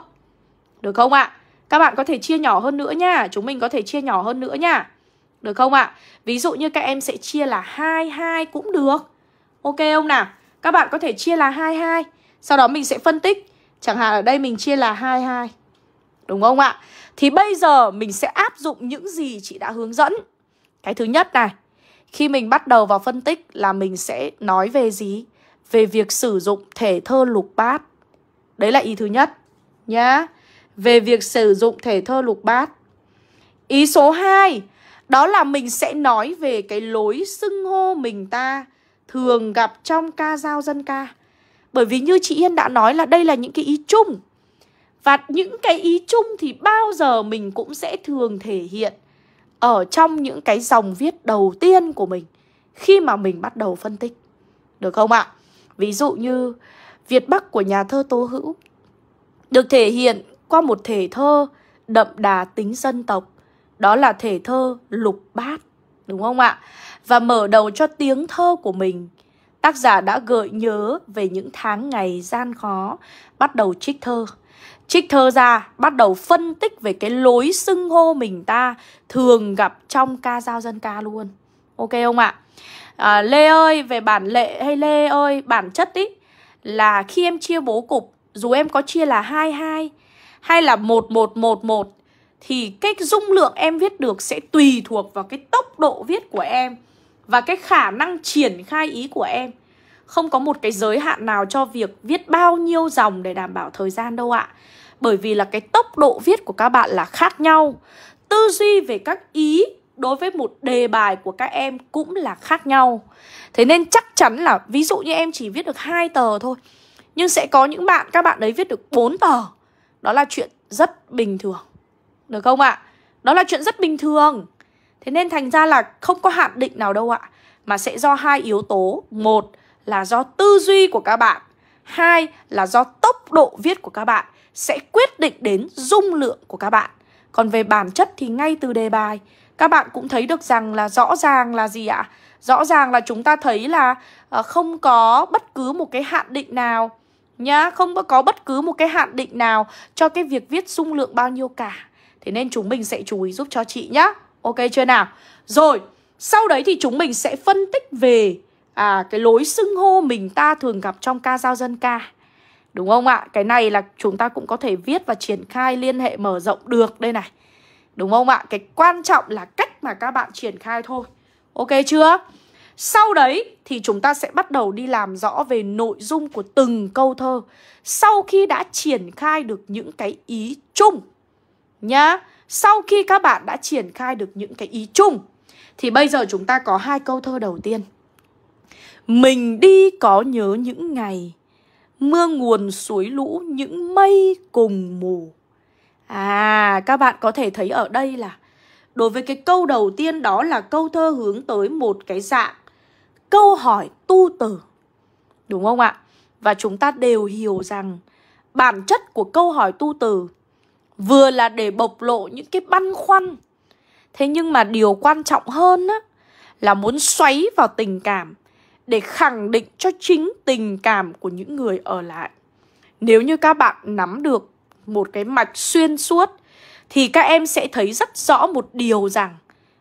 được không ạ? Các bạn có thể chia nhỏ hơn nữa nha. Chúng mình có thể chia nhỏ hơn nữa nha, được không ạ? Ví dụ như các em sẽ chia là 22 cũng được. Ok không nào? Các bạn có thể chia là 22. Sau đó mình sẽ phân tích. Chẳng hạn ở đây mình chia là 22, đúng không ạ? Thì bây giờ mình sẽ áp dụng những gì chị đã hướng dẫn. Cái thứ nhất này, khi mình bắt đầu vào phân tích là mình sẽ nói về gì? Về việc sử dụng thể thơ lục bát. Đấy là ý thứ nhất nhá. Về việc sử dụng thể thơ lục bát. Ý số 2, đó là mình sẽ nói về cái lối xưng hô mình ta thường gặp trong ca dao dân ca. Bởi vì như chị Hiên đã nói là đây là những cái ý chung. Và những cái ý chung thì bao giờ mình cũng sẽ thường thể hiện ở trong những cái dòng viết đầu tiên của mình khi mà mình bắt đầu phân tích. Được không ạ? Ví dụ như Việt Bắc của nhà thơ Tố Hữu được thể hiện qua một thể thơ đậm đà tính dân tộc, đó là thể thơ lục bát, đúng không ạ? Và mở đầu cho tiếng thơ của mình, tác giả đã gợi nhớ về những tháng ngày gian khó, bắt đầu trích thơ. Trích thơ ra, bắt đầu phân tích về cái lối xưng hô mình ta thường gặp trong ca dao dân ca luôn. Ok không ạ? Lê ơi, về bản lệ hay Lê ơi, bản chất ý, là khi em chia bố cục, dù em có chia là 22 hay là 1111 thì cái dung lượng em viết được sẽ tùy thuộc vào cái tốc độ viết của em và cái khả năng triển khai ý của em. Không có một cái giới hạn nào cho việc viết bao nhiêu dòng để đảm bảo thời gian đâu ạ. Bởi vì là cái tốc độ viết của các bạn là khác nhau. Tư duy về các ý đối với một đề bài của các em cũng là khác nhau. Thế nên chắc chắn là ví dụ như em chỉ viết được 2 tờ thôi, nhưng sẽ có những bạn, các bạn ấy viết được 4 tờ. Đó là chuyện rất bình thường. Được không ạ? Đó là chuyện rất bình thường. Thế nên thành ra là không có hạn định nào đâu ạ. Mà sẽ do hai yếu tố. Một là do tư duy của các bạn. Hai là do tốc độ viết của các bạn sẽ quyết định đến dung lượng của các bạn. Còn về bản chất thì ngay từ đề bài, các bạn cũng thấy được rằng là rõ ràng là gì ạ? Rõ ràng là chúng ta thấy là không có bất cứ một cái hạn định nào nhá, không có bất cứ một cái hạn định nào cho cái việc viết dung lượng bao nhiêu cả. Thế nên chúng mình sẽ chú ý giúp cho chị nhá. Ok chưa nào? Rồi, sau đấy thì chúng mình sẽ phân tích về cái lối xưng hô mình ta thường gặp trong ca dao dân ca. Đúng không ạ? Cái này là chúng ta cũng có thể viết và triển khai liên hệ mở rộng được đây này. Đúng không ạ? Cái quan trọng là cách mà các bạn triển khai thôi. Ok chưa? Sau đấy thì chúng ta sẽ bắt đầu đi làm rõ về nội dung của từng câu thơ sau khi đã triển khai được những cái ý chung nhá. Sau khi các bạn đã triển khai được những cái ý chung thì bây giờ chúng ta có hai câu thơ đầu tiên. Mình đi có nhớ những ngày mưa nguồn suối lũ những mây cùng mù. Các bạn có thể thấy ở đây là đối với cái câu đầu tiên, đó là câu thơ hướng tới một cái dạng câu hỏi tu từ. Đúng không ạ? Và chúng ta đều hiểu rằng bản chất của câu hỏi tu từ vừa là để bộc lộ những cái băn khoăn. Thế nhưng mà điều quan trọng hơn á, là muốn xoáy vào tình cảm để khẳng định cho chính tình cảm của những người ở lại. Nếu như các bạn nắm được một cái mạch xuyên suốt thì các em sẽ thấy rất rõ một điều rằng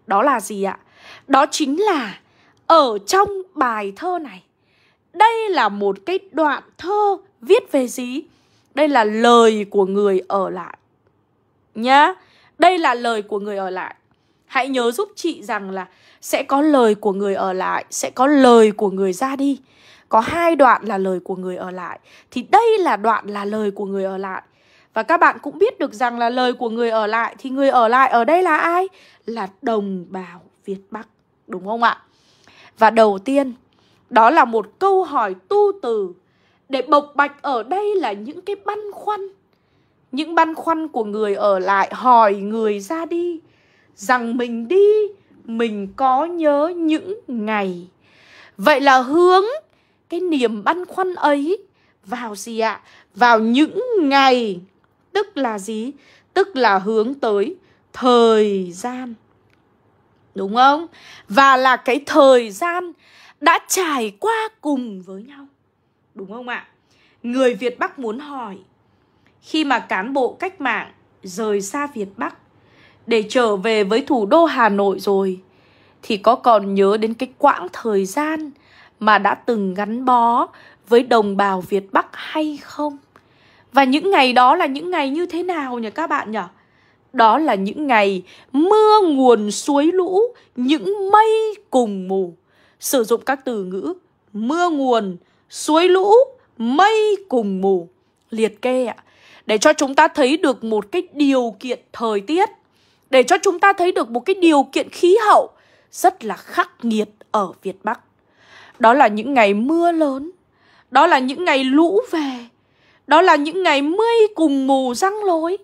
đó là gì ạ? Đó chính là ở trong bài thơ này, đây là một cái đoạn thơ viết về gì? Đây là lời của người ở lại nhá. Đây là lời của người ở lại. Hãy nhớ giúp chị rằng là sẽ có lời của người ở lại, sẽ có lời của người ra đi. Có hai đoạn là lời của người ở lại, thì đây là đoạn là lời của người ở lại. Và các bạn cũng biết được rằng là lời của người ở lại, thì người ở lại ở đây là ai? Là đồng bào Việt Bắc. Đúng không ạ? Và đầu tiên, đó là một câu hỏi tu từ để bộc bạch ở đây là những cái băn khoăn. Những băn khoăn của người ở lại hỏi người ra đi rằng mình đi, mình có nhớ những ngày. Vậy là hướng cái niềm băn khoăn ấy vào gì ạ? Vào những ngày. Tức là gì? Tức là hướng tới thời gian. Đúng không? Và là cái thời gian đã trải qua cùng với nhau. Đúng không ạ? Người Việt Bắc muốn hỏi, khi mà cán bộ cách mạng rời xa Việt Bắc để trở về với thủ đô Hà Nội rồi, thì có còn nhớ đến cái quãng thời gian mà đã từng gắn bó với đồng bào Việt Bắc hay không? Và những ngày đó là những ngày như thế nào nhỉ các bạn nhỉ? Đó là những ngày mưa nguồn suối lũ, những mây cùng mù. Sử dụng các từ ngữ mưa nguồn, suối lũ, mây cùng mù, liệt kê ạ, để cho chúng ta thấy được một cái điều kiện thời tiết, để cho chúng ta thấy được một cái điều kiện khí hậu rất là khắc nghiệt ở Việt Bắc. Đó là những ngày mưa lớn, đó là những ngày lũ về, đó là những ngày mây cùng mù giăng lối.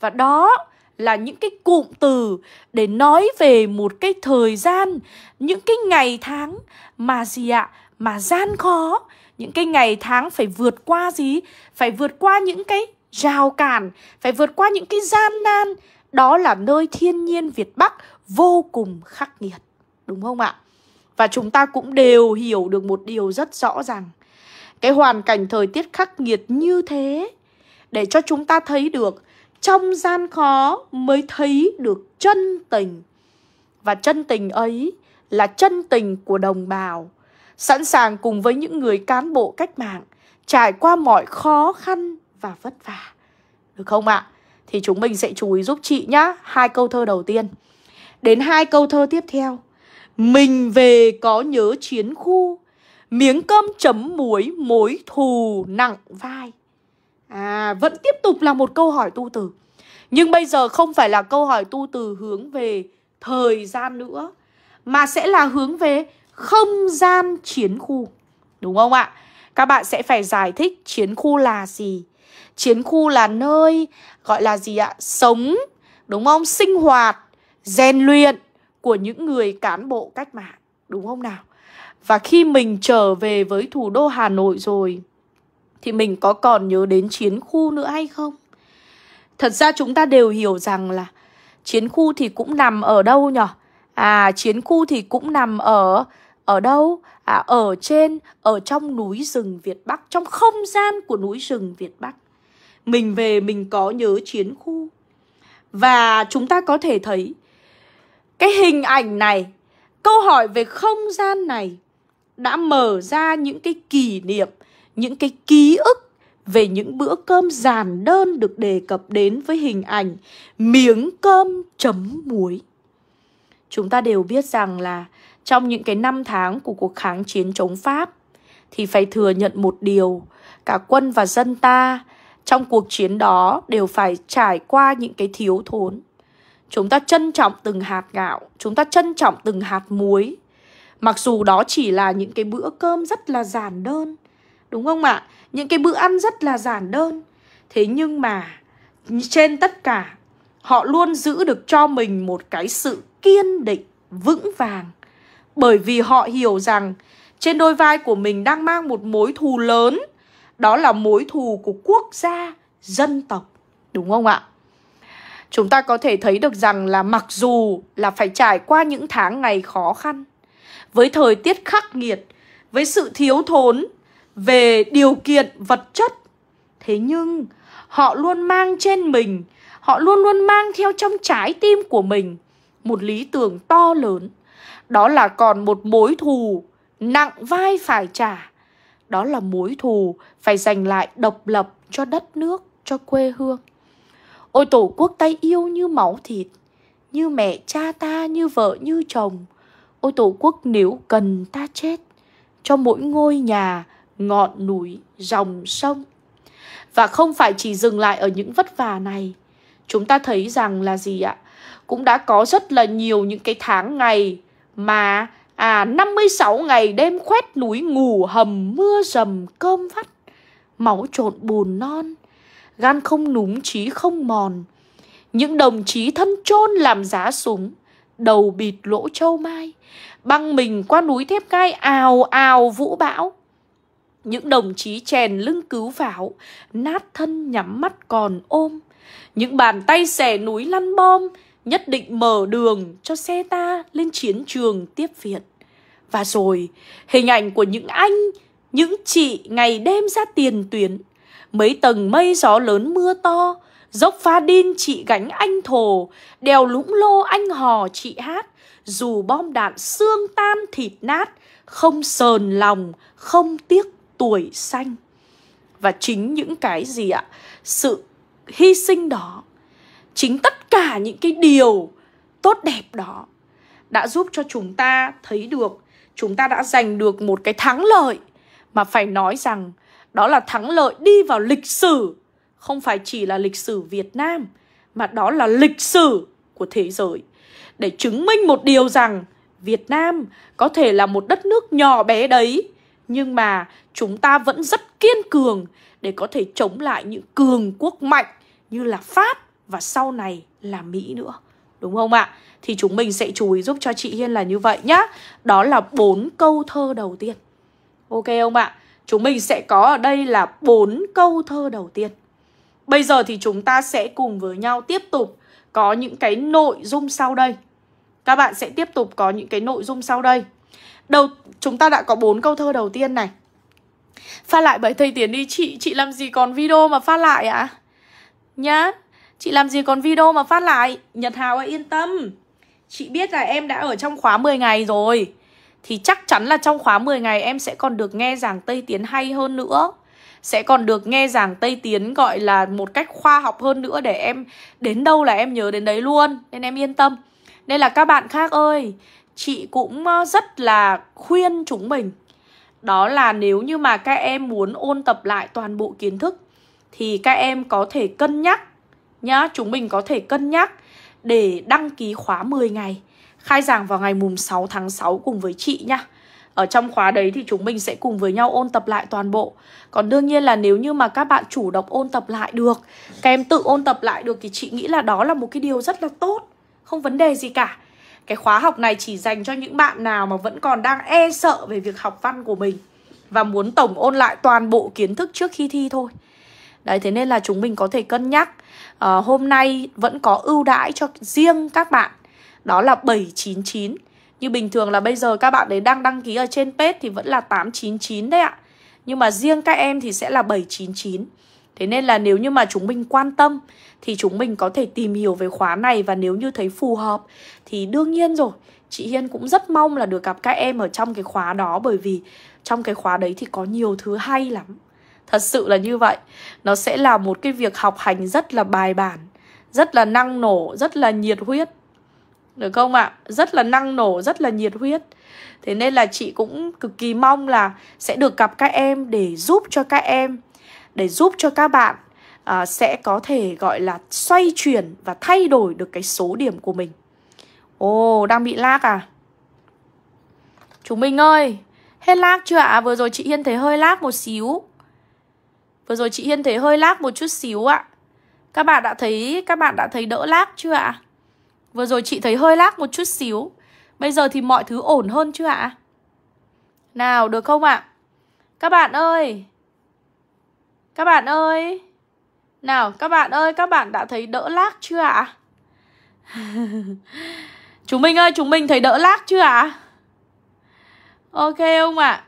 Và đó là những cái cụm từ để nói về một cái thời gian, những cái ngày tháng mà gì ạ? Mà gian khó. Những cái ngày tháng phải vượt qua gì? Phải vượt qua những cái rào cản, phải vượt qua những cái gian nan. Đó là nơi thiên nhiên Việt Bắc vô cùng khắc nghiệt. Đúng không ạ? Và chúng ta cũng đều hiểu được một điều rất rõ ràng, cái hoàn cảnh thời tiết khắc nghiệt như thế để cho chúng ta thấy được trong gian khó mới thấy được chân tình. Và chân tình ấy là chân tình của đồng bào, sẵn sàng cùng với những người cán bộ cách mạng trải qua mọi khó khăn và vất vả. Được không ạ? Thì chúng mình sẽ chú ý giúp chị nhá, 2 câu thơ đầu tiên. Đến 2 câu thơ tiếp theo. Mình về có nhớ chiến khu, miếng cơm chấm muối mối thù nặng vai. Vẫn tiếp tục là một câu hỏi tu từ. Nhưng bây giờ không phải là câu hỏi tu từ hướng về thời gian nữa, mà sẽ là hướng về không gian chiến khu. Đúng không ạ? Các bạn sẽ phải giải thích chiến khu là gì. Chiến khu là nơi gọi là gì ạ? Sống, đúng không? Sinh hoạt, rèn luyện của những người cán bộ cách mạng. Đúng không nào? Và khi mình trở về với thủ đô Hà Nội rồi, thì mình có còn nhớ đến chiến khu nữa hay không? Thật ra chúng ta đều hiểu rằng là chiến khu thì cũng nằm ở đâu nhỉ? Chiến khu thì cũng nằm ở đâu? Ở trong núi rừng Việt Bắc, trong không gian của núi rừng Việt Bắc. Mình về mình có nhớ chiến khu. Và chúng ta có thể thấy cái hình ảnh này, câu hỏi về không gian này đã mở ra những cái kỷ niệm, những cái ký ức về những bữa cơm giản đơn được đề cập đến với hình ảnh miếng cơm chấm muối. Chúng ta đều biết rằng là trong những cái năm tháng của cuộc kháng chiến chống Pháp thì phải thừa nhận một điều, cả quân và dân ta trong cuộc chiến đó đều phải trải qua những cái thiếu thốn. Chúng ta trân trọng từng hạt gạo, chúng ta trân trọng từng hạt muối. Mặc dù đó chỉ là những cái bữa cơm rất là giản đơn, đúng không ạ? Những cái bữa ăn rất là giản đơn. Thế nhưng mà trên tất cả, họ luôn giữ được cho mình một cái sự kiên định, vững vàng. Bởi vì họ hiểu rằng trên đôi vai của mình đang mang một mối thù lớn. Đó là mối thù của quốc gia, dân tộc. Đúng không ạ? Chúng ta có thể thấy được rằng là mặc dù là phải trải qua những tháng ngày khó khăn, với thời tiết khắc nghiệt, với sự thiếu thốn về điều kiện vật chất, thế nhưng họ luôn mang trên mình, họ luôn luôn mang theo trong trái tim của mình một lý tưởng to lớn. Đó là còn một mối thù nặng vai phải trả. Đó là mối thù phải giành lại độc lập cho đất nước, cho quê hương. Ôi Tổ quốc ta yêu như máu thịt, như mẹ cha ta, như vợ như chồng. Ôi Tổ quốc nếu cần ta chết, cho mỗi ngôi nhà, ngọn núi, dòng sông. Và không phải chỉ dừng lại ở những vất vả này. Chúng ta thấy rằng là gì ạ? Cũng đã có rất là nhiều những cái tháng ngày mà 56 ngày đêm khoét núi ngủ hầm mưa rầm cơm vắt, máu trộn bùn non, gan không núng trí không mòn. Những đồng chí thân chôn làm giá súng, đầu bịt lỗ châu mai, băng mình qua núi Thép Gai ào ào vũ bão. Những đồng chí chèn lưng cứu pháo, nát thân nhắm mắt còn ôm. Những bàn tay xẻ núi lăn bom, nhất định mở đường cho xe ta lên chiến trường tiếp viện. Và rồi, hình ảnh của những anh, những chị ngày đêm ra tiền tuyến. Mấy tầng mây gió lớn mưa to, dốc Pha Đin chị gánh anh thồ, đèo Lũng Lô anh hò chị hát, dù bom đạn xương tan thịt nát, không sờn lòng, không tiếc tuổi xanh. Và chính những cái gì ạ? Sự hy sinh đó, chính tất cả những cái điều tốt đẹp đó đã giúp cho chúng ta thấy được, chúng ta đã giành được một cái thắng lợi mà phải nói rằng đó là thắng lợi đi vào lịch sử. Không phải chỉ là lịch sử Việt Nam, mà đó là lịch sử của thế giới, để chứng minh một điều rằng Việt Nam có thể là một đất nước nhỏ bé đấy, nhưng mà chúng ta vẫn rất kiên cường để có thể chống lại những cường quốc mạnh như là Pháp và sau này là Mỹ nữa. Đúng không ạ? Thì chúng mình sẽ chú ý giúp cho chị Hiên là như vậy nhá. Đó là 4 câu thơ đầu tiên. Ok không ạ? Chúng mình sẽ có ở đây là 4 câu thơ đầu tiên. Bây giờ thì chúng ta sẽ cùng với nhau tiếp tục có những cái nội dung sau đây. Các bạn sẽ tiếp tục có những cái nội dung sau đây. Chúng ta đã có 4 câu thơ đầu tiên này. Pha lại bài Tây Tiến đi chị. Chị làm gì còn video mà pha lại ạ? Nhá. Chị làm gì còn video mà phát lại? Nhật Hào hãy yên tâm. Chị biết là em đã ở trong khóa 10 ngày rồi, thì chắc chắn là trong khóa 10 ngày em sẽ còn được nghe giảng Tây Tiến hay hơn nữa, sẽ còn được nghe giảng Tây Tiến gọi là một cách khoa học hơn nữa, để em đến đâu là em nhớ đến đấy luôn. Nên em yên tâm. Nên là các bạn khác ơi, chị cũng rất là khuyên chúng mình, đó là nếu như mà các em muốn ôn tập lại toàn bộ kiến thức thì các em có thể cân nhắc nhá. Chúng mình có thể cân nhắc để đăng ký khóa 10 ngày khai giảng vào ngày mùng 6 tháng 6 cùng với chị nhá. Ở trong khóa đấy thì chúng mình sẽ cùng với nhau ôn tập lại toàn bộ. Còn đương nhiên là nếu như mà các bạn chủ động ôn tập lại được, các em tự ôn tập lại được, thì chị nghĩ là đó là một cái điều rất là tốt, không vấn đề gì cả. Cái khóa học này chỉ dành cho những bạn nào mà vẫn còn đang e sợ về việc học văn của mình và muốn tổng ôn lại toàn bộ kiến thức trước khi thi thôi. Đấy, thế nên là chúng mình có thể cân nhắc. Hôm nay vẫn có ưu đãi cho riêng các bạn, đó là 799. Như bình thường là bây giờ các bạn đấy đang đăng ký ở trên page thì vẫn là 899 đấy ạ. Nhưng mà riêng các em thì sẽ là 799. Thế nên là nếu như mà chúng mình quan tâm thì chúng mình có thể tìm hiểu về khóa này, và nếu như thấy phù hợp thì đương nhiên rồi, chị Hiên cũng rất mong là được gặp các em ở trong cái khóa đó, bởi vì trong cái khóa đấy thì có nhiều thứ hay lắm. Thật sự là như vậy. Nó sẽ là một cái việc học hành rất là bài bản, rất là năng nổ, rất là nhiệt huyết. Được không ạ? Rất là năng nổ, rất là nhiệt huyết. Thế nên là chị cũng cực kỳ mong là sẽ được gặp các em để giúp cho các em, để giúp cho các bạn sẽ có thể gọi là xoay chuyển và thay đổi được cái số điểm của mình. Ồ, đang bị lag à? Chúng mình ơi, hết lag chưa ạ? Vừa rồi chị Hiên thấy hơi lag một xíu. Vừa rồi chị Hiên thấy hơi lag một chút xíu ạ. Các bạn đã thấy đỡ lag chưa ạ? Vừa rồi chị thấy hơi lag một chút xíu. Bây giờ thì mọi thứ ổn hơn chưa ạ? Nào, được không ạ? Các bạn ơi, các bạn ơi. Nào, các bạn ơi, các bạn đã thấy đỡ lag chưa ạ? Chúng mình ơi, chúng mình thấy đỡ lag chưa ạ? Ok không ạ?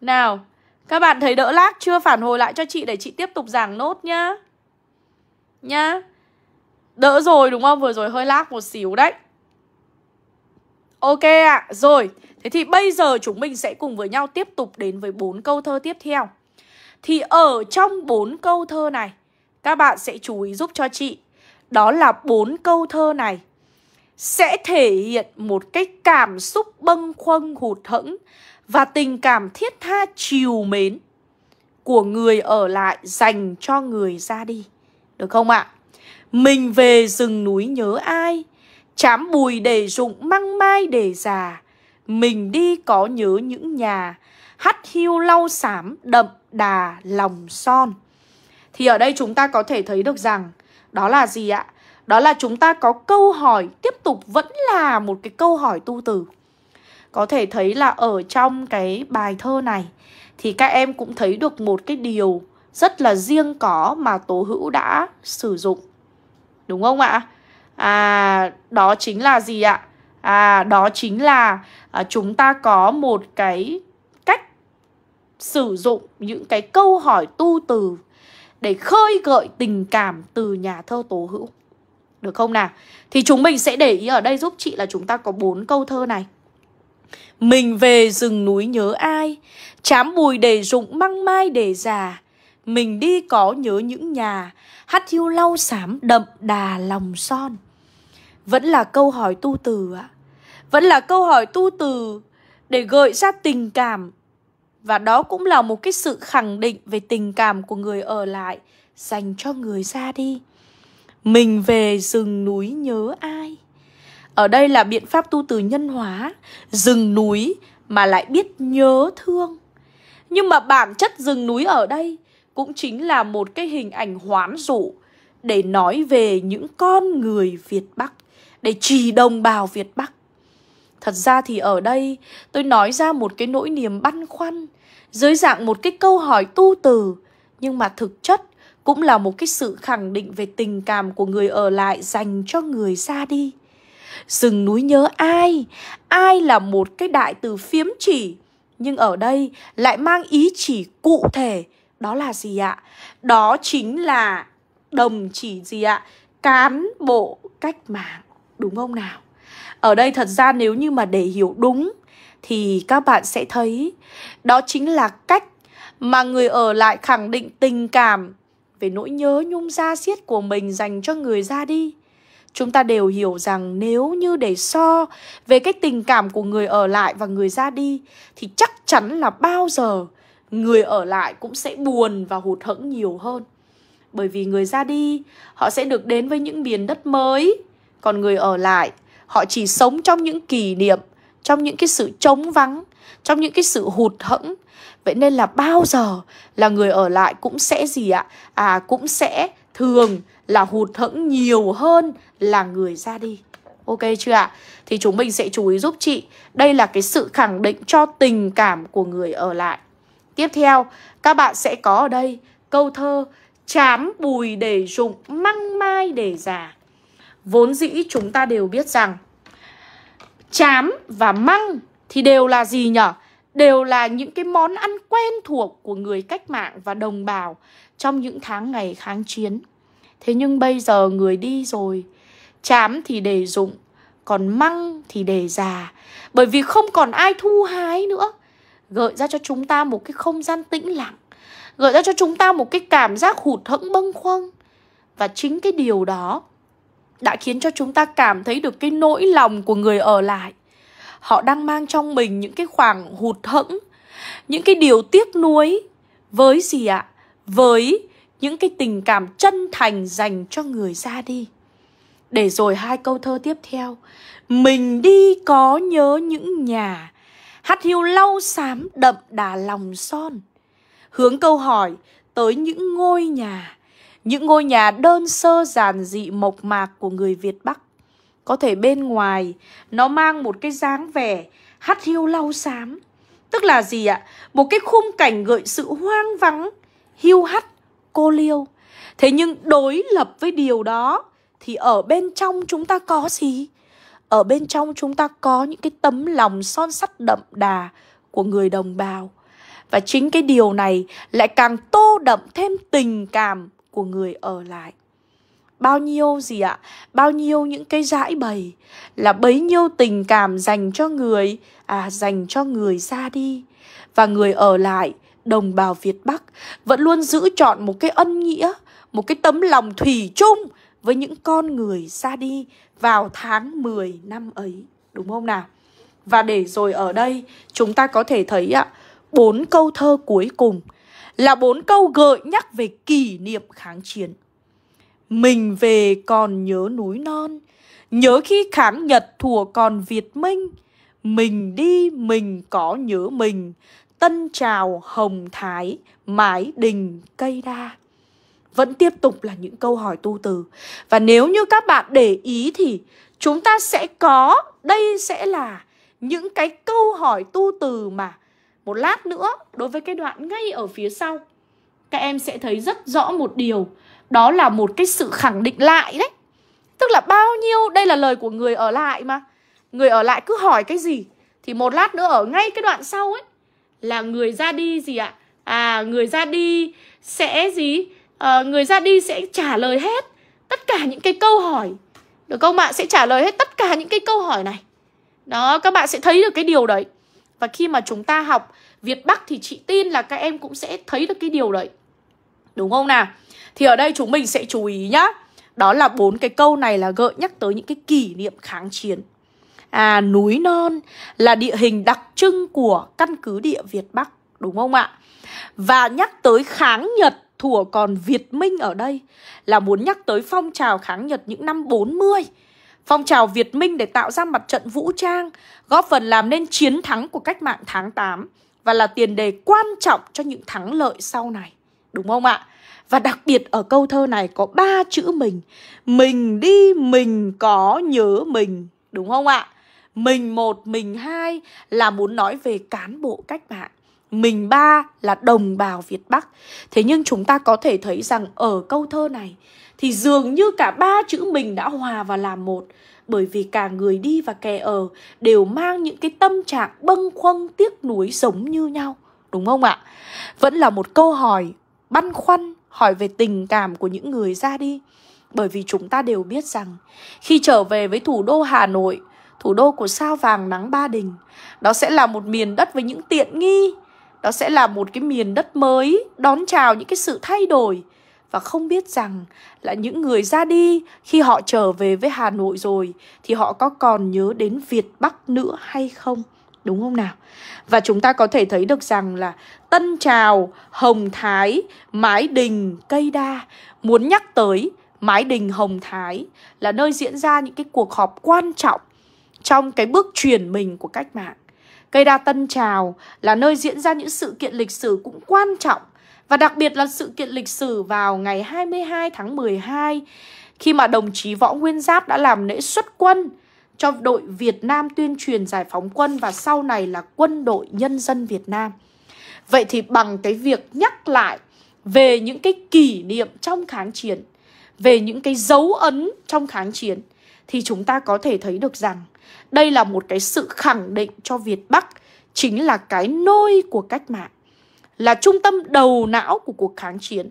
Nào, các bạn thấy đỡ lag chưa? Phản hồi lại cho chị để chị tiếp tục giảng nốt nhá. Nhá. Đỡ rồi đúng không? Vừa rồi hơi lag một xíu đấy. Ok ạ. Rồi, thế thì bây giờ chúng mình sẽ cùng với nhau tiếp tục đến với 4 câu thơ tiếp theo. Thì ở trong 4 câu thơ này, các bạn sẽ chú ý giúp cho chị, đó là 4 câu thơ này sẽ thể hiện một cái cảm xúc bâng khuâng hụt hẫng và tình cảm thiết tha trìu mến của người ở lại dành cho người ra đi. Được không ạ? Mình về rừng núi nhớ ai, chám bùi để rụng măng mai để già. Mình đi có nhớ những nhà, hắt hiu lau xám đậm đà lòng son. Thì ở đây chúng ta có thể thấy được rằng đó là gì ạ? Đó là chúng ta có câu hỏi tiếp tục, vẫn là một cái câu hỏi tu từ. Có thể thấy là ở trong cái bài thơ này thì các em cũng thấy được một cái điều rất là riêng có mà Tố Hữu đã sử dụng. Đúng không ạ? Đó chính là gì ạ? Đó chính là chúng ta có một cái cách sử dụng những cái câu hỏi tu từ để khơi gợi tình cảm từ nhà thơ Tố Hữu. Được không nào? Thì chúng mình sẽ để ý ở đây giúp chị là chúng ta có 4 câu thơ này. Mình về rừng núi nhớ ai, chám bùi để rụng măng mai để già. Mình đi có nhớ những nhà, hắt hiu lau xám đậm đà lòng son. Vẫn là câu hỏi tu từ ạ. Vẫn là câu hỏi tu từ để gợi ra tình cảm. Và đó cũng là một cái sự khẳng định về tình cảm của người ở lại dành cho người ra đi. Mình về rừng núi nhớ ai. Ở đây là biện pháp tu từ nhân hóa. Rừng núi mà lại biết nhớ thương. Nhưng mà bản chất rừng núi ở đây cũng chính là một cái hình ảnh hoán dụ để nói về những con người Việt Bắc, để chỉ đồng bào Việt Bắc. Thật ra thì ở đây tôi nói ra một cái nỗi niềm băn khoăn dưới dạng một cái câu hỏi tu từ, nhưng mà thực chất cũng là một cái sự khẳng định về tình cảm của người ở lại dành cho người ra đi. Rừng núi nhớ ai? Ai là một cái đại từ phiếm chỉ, nhưng ở đây lại mang ý chỉ cụ thể. Đó là gì ạ? Đó chính là đồng chỉ gì ạ? Cán bộ cách mạng. Đúng không nào? Ở đây thật ra nếu như mà để hiểu đúng thì các bạn sẽ thấy đó chính là cách mà người ở lại khẳng định tình cảm về nỗi nhớ nhung da diết của mình dành cho người ra đi. Chúng ta đều hiểu rằng nếu như để so về cái tình cảm của người ở lại và người ra đi thì chắc chắn là bao giờ người ở lại cũng sẽ buồn và hụt hẫng nhiều hơn. Bởi vì người ra đi, họ sẽ được đến với những miền đất mới. Còn người ở lại, họ chỉ sống trong những kỷ niệm, trong những cái sự trống vắng, trong những cái sự hụt hẫng. Vậy nên là bao giờ là người ở lại cũng sẽ gì ạ? Cũng sẽ thường là hụt hẫng nhiều hơn là người ra đi. Ok chưa ạ? Thì chúng mình sẽ chú ý giúp chị. Đây là cái sự khẳng định cho tình cảm của người ở lại. Tiếp theo, các bạn sẽ có ở đây câu thơ chám bùi để rụng, măng mai để già. Vốn dĩ chúng ta đều biết rằng chám và măng thì đều là gì nhở? Đều là những cái món ăn quen thuộc của người cách mạng và đồng bào trong những tháng ngày kháng chiến. Thế nhưng bây giờ người đi rồi, chám thì để rụng, còn măng thì để già. Bởi vì không còn ai thu hái nữa, gợi ra cho chúng ta một cái không gian tĩnh lặng, gợi ra cho chúng ta một cái cảm giác hụt hẫng bâng khuâng. Và chính cái điều đó đã khiến cho chúng ta cảm thấy được cái nỗi lòng của người ở lại. Họ đang mang trong mình những cái khoảng hụt hẫng, những cái điều tiếc nuối với gì ạ? Với những cái tình cảm chân thành dành cho người ra đi. Để rồi hai câu thơ tiếp theo, mình đi có nhớ những nhà, hát hiu lau xám đậm đà lòng son. Hướng câu hỏi tới những ngôi nhà đơn sơ giản dị mộc mạc của người Việt Bắc. Có thể bên ngoài nó mang một cái dáng vẻ hắt hiu lau xám, tức là gì ạ? Một cái khung cảnh gợi sự hoang vắng, hiu hắt, cô liêu. Thế nhưng đối lập với điều đó thì ở bên trong chúng ta có gì? Ở bên trong chúng ta có những cái tấm lòng son sắt đậm đà của người đồng bào. Và chính cái điều này lại càng tô đậm thêm tình cảm của người ở lại. Bao nhiêu gì ạ? Bao nhiêu những cái dãi bày là bấy nhiêu tình cảm dành cho người dành cho người ra đi. Và người ở lại, đồng bào Việt Bắc vẫn luôn giữ trọn một cái ân nghĩa, một cái tấm lòng thủy chung với những con người ra đi vào tháng 10 năm ấy, đúng không nào? Và để rồi ở đây chúng ta có thể thấy ạ, bốn câu thơ cuối cùng là bốn câu gợi nhắc về kỷ niệm kháng chiến. Mình về còn nhớ núi non, nhớ khi kháng Nhật thủa còn Việt Minh. Mình đi mình có nhớ mình, Tân Trào, Hồng Thái, Mái Đình, Cây Đa. Vẫn tiếp tục là những câu hỏi tu từ. Và nếu như các bạn để ý thì chúng ta sẽ có, đây sẽ là những cái câu hỏi tu từ mà một lát nữa, đối với cái đoạn ngay ở phía sau, các em sẽ thấy rất rõ một điều. Đó là một cái sự khẳng định lại đấy. Tức là bao nhiêu, đây là lời của người ở lại mà. Người ở lại cứ hỏi cái gì thì một lát nữa ở ngay cái đoạn sau ấy là người ra đi gì ạ? Người ra đi sẽ gì? Người ra đi sẽ trả lời hết tất cả những cái câu hỏi. Được không ạ? Sẽ trả lời hết tất cả những cái câu hỏi này. Đó, các bạn sẽ thấy được cái điều đấy. Và khi mà chúng ta học Việt Bắc thì chị tin là các em cũng sẽ thấy được cái điều đấy, đúng không nào? Thì ở đây chúng mình sẽ chú ý nhá. Đó là bốn cái câu này là gợi nhắc tới những cái kỷ niệm kháng chiến. Núi non là địa hình đặc trưng của căn cứ địa Việt Bắc, đúng không ạ? Và nhắc tới kháng Nhật thủa còn Việt Minh ở đây là muốn nhắc tới phong trào kháng Nhật những năm 40. Phong trào Việt Minh để tạo ra mặt trận vũ trang, góp phần làm nên chiến thắng của cách mạng tháng 8 và là tiền đề quan trọng cho những thắng lợi sau này, đúng không ạ? Và đặc biệt ở câu thơ này có 3 chữ mình đi mình có nhớ mình, đúng không ạ? Mình một, mình hai là muốn nói về cán bộ cách mạng, mình ba là đồng bào Việt Bắc. Thế nhưng chúng ta có thể thấy rằng ở câu thơ này thì dường như cả ba chữ mình đã hòa và làm một. Bởi vì cả người đi và kẻ ở đều mang những cái tâm trạng bâng khuâng tiếc nuối giống như nhau, đúng không ạ? Vẫn là một câu hỏi băn khoăn, hỏi về tình cảm của những người ra đi. Bởi vì chúng ta đều biết rằng khi trở về với thủ đô Hà Nội, thủ đô của sao vàng nắng Ba Đình. Đó sẽ là một miền đất với những tiện nghi. Đó sẽ là một cái miền đất mới đón chào những cái sự thay đổi. Và không biết rằng là những người ra đi, khi họ trở về với Hà Nội rồi, thì họ có còn nhớ đến Việt Bắc nữa hay không? Đúng không nào? Và chúng ta có thể thấy được rằng là Tân Trào, Hồng Thái, Mái Đình, Cây Đa. Muốn nhắc tới Mái Đình, Hồng Thái là nơi diễn ra những cái cuộc họp quan trọng trong cái bước chuyển mình của cách mạng. Cây Đa, Tân Trào là nơi diễn ra những sự kiện lịch sử cũng quan trọng. Và đặc biệt là sự kiện lịch sử vào ngày 22 tháng 12 khi mà đồng chí Võ Nguyên Giáp đã làm lễ xuất quân cho đội Việt Nam tuyên truyền giải phóng quân và sau này là quân đội nhân dân Việt Nam. Vậy thì bằng cái việc nhắc lại về những cái kỷ niệm trong kháng chiến, về những cái dấu ấn trong kháng chiến, thì chúng ta có thể thấy được rằng đây là một cái sự khẳng định cho Việt Bắc chính là cái nôi của cách mạng, là trung tâm đầu não của cuộc kháng chiến.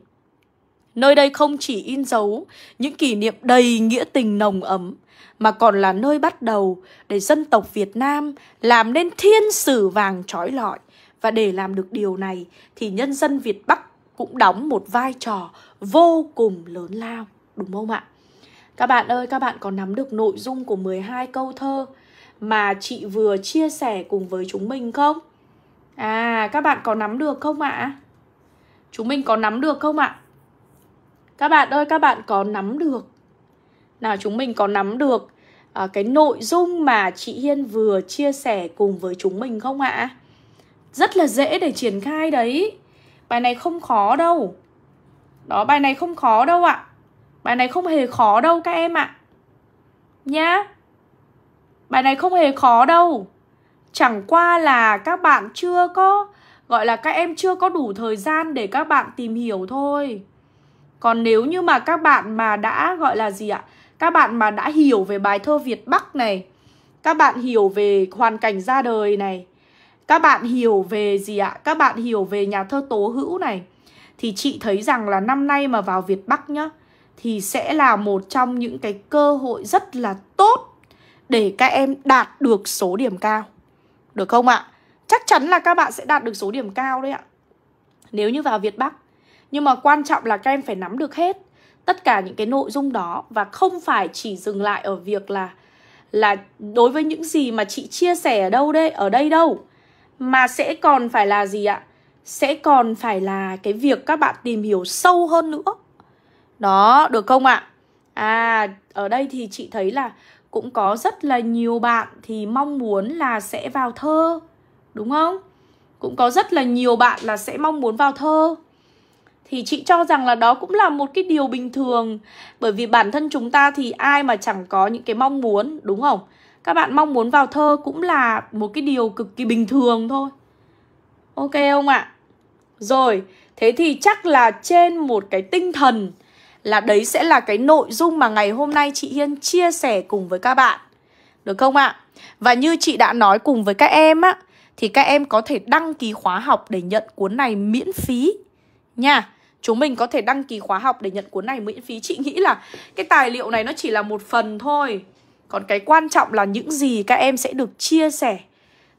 Nơi đây không chỉ in dấu những kỷ niệm đầy nghĩa tình nồng ấm, mà còn là nơi bắt đầu để dân tộc Việt Nam làm nên thiên sử vàng trói lọi. Và để làm được điều này thì nhân dân Việt Bắc cũng đóng một vai trò vô cùng lớn lao, đúng không ạ? Các bạn ơi, các bạn có nắm được nội dung của 12 câu thơ mà chị vừa chia sẻ cùng với chúng mình không? À, các bạn có nắm được không ạ? Chúng mình có nắm được không ạ? Các bạn ơi, các bạn có nắm được? Nào, chúng mình có nắm được cái nội dung mà chị Hiên vừa chia sẻ cùng với chúng mình không ạ? Rất là dễ để triển khai đấy. Bài này không khó đâu. Đó, bài này không khó đâu ạ. Bài này không hề khó đâu các em ạ. Nhá. Bài này không hề khó đâu. Chẳng qua là các bạn chưa có, gọi là các em chưa có đủ thời gian để các bạn tìm hiểu thôi. Còn nếu như mà các bạn mà đã gọi là gì ạ? Các bạn mà đã hiểu về bài thơ Việt Bắc này, các bạn hiểu về hoàn cảnh ra đời này, các bạn hiểu về gì ạ? Các bạn hiểu về nhà thơ Tố Hữu này, thì chị thấy rằng là năm nay mà vào Việt Bắc nhá, thì sẽ là một trong những cái cơ hội rất là tốt để các em đạt được số điểm cao. Được không ạ? Chắc chắn là các bạn sẽ đạt được số điểm cao đấy ạ, nếu như vào Việt Bắc. Nhưng mà quan trọng là các em phải nắm được hết tất cả những cái nội dung đó. Và không phải chỉ dừng lại ở việc là đối với những gì mà chị chia sẻ ở đây đâu, mà sẽ còn phải là gì ạ? Sẽ còn phải là cái việc các bạn tìm hiểu sâu hơn nữa. Đó, được không ạ? À, ở đây thì chị thấy là cũng có rất là nhiều bạn thì mong muốn là sẽ vào thơ, đúng không? Cũng có rất là nhiều bạn là sẽ mong muốn vào thơ. Thì chị cho rằng là đó cũng là một cái điều bình thường. Bởi vì bản thân chúng ta thì ai mà chẳng có những cái mong muốn, đúng không? Các bạn mong muốn vào thơ cũng là một cái điều cực kỳ bình thường thôi. Ok không ạ? Rồi, thế thì chắc là trên một cái tinh thần là đấy sẽ là cái nội dung mà ngày hôm nay chị Hiên chia sẻ cùng với các bạn. Được không ạ? Và như chị đã nói cùng với các em á, thì các em có thể đăng ký khóa học để nhận cuốn này miễn phí nha. Chúng mình có thể đăng ký khóa học để nhận cuốn này miễn phí. Chị nghĩ là cái tài liệu này nó chỉ là một phần thôi. Còn cái quan trọng là những gì các em sẽ được chia sẻ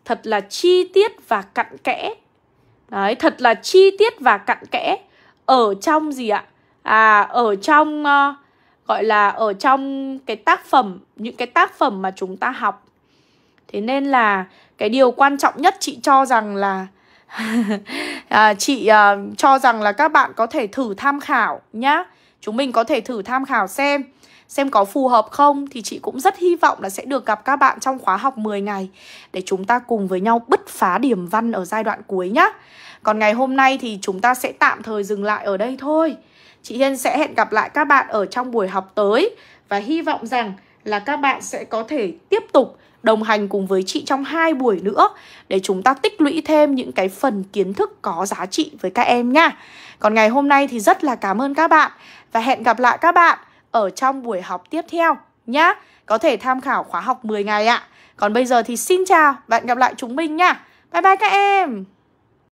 thật là chi tiết và cặn kẽ. Đấy, thật là chi tiết và cặn kẽ ở trong gì ạ? À, ở trong gọi là ở trong cái tác phẩm, những cái tác phẩm mà chúng ta học. Thế nên là cái điều quan trọng nhất chị cho rằng là cho rằng là các bạn có thể thử tham khảo nhá. Chúng mình có thể thử tham khảo xem có phù hợp không. Thì chị cũng rất hy vọng là sẽ được gặp các bạn trong khóa học 10 ngày để chúng ta cùng với nhau bứt phá điểm văn ở giai đoạn cuối nhá. Còn ngày hôm nay thì chúng ta sẽ tạm thời dừng lại ở đây thôi. Chị Hiên sẽ hẹn gặp lại các bạn ở trong buổi học tới. Và hy vọng rằng là các bạn sẽ có thể tiếp tục đồng hành cùng với chị trong 2 buổi nữa để chúng ta tích lũy thêm những cái phần kiến thức có giá trị với các em nha. Còn ngày hôm nay thì rất là cảm ơn các bạn và hẹn gặp lại các bạn ở trong buổi học tiếp theo nhá. Có thể tham khảo khóa học 10 ngày ạ. Còn bây giờ thì xin chào và hẹn gặp lại chúng mình nha. Bye bye các em.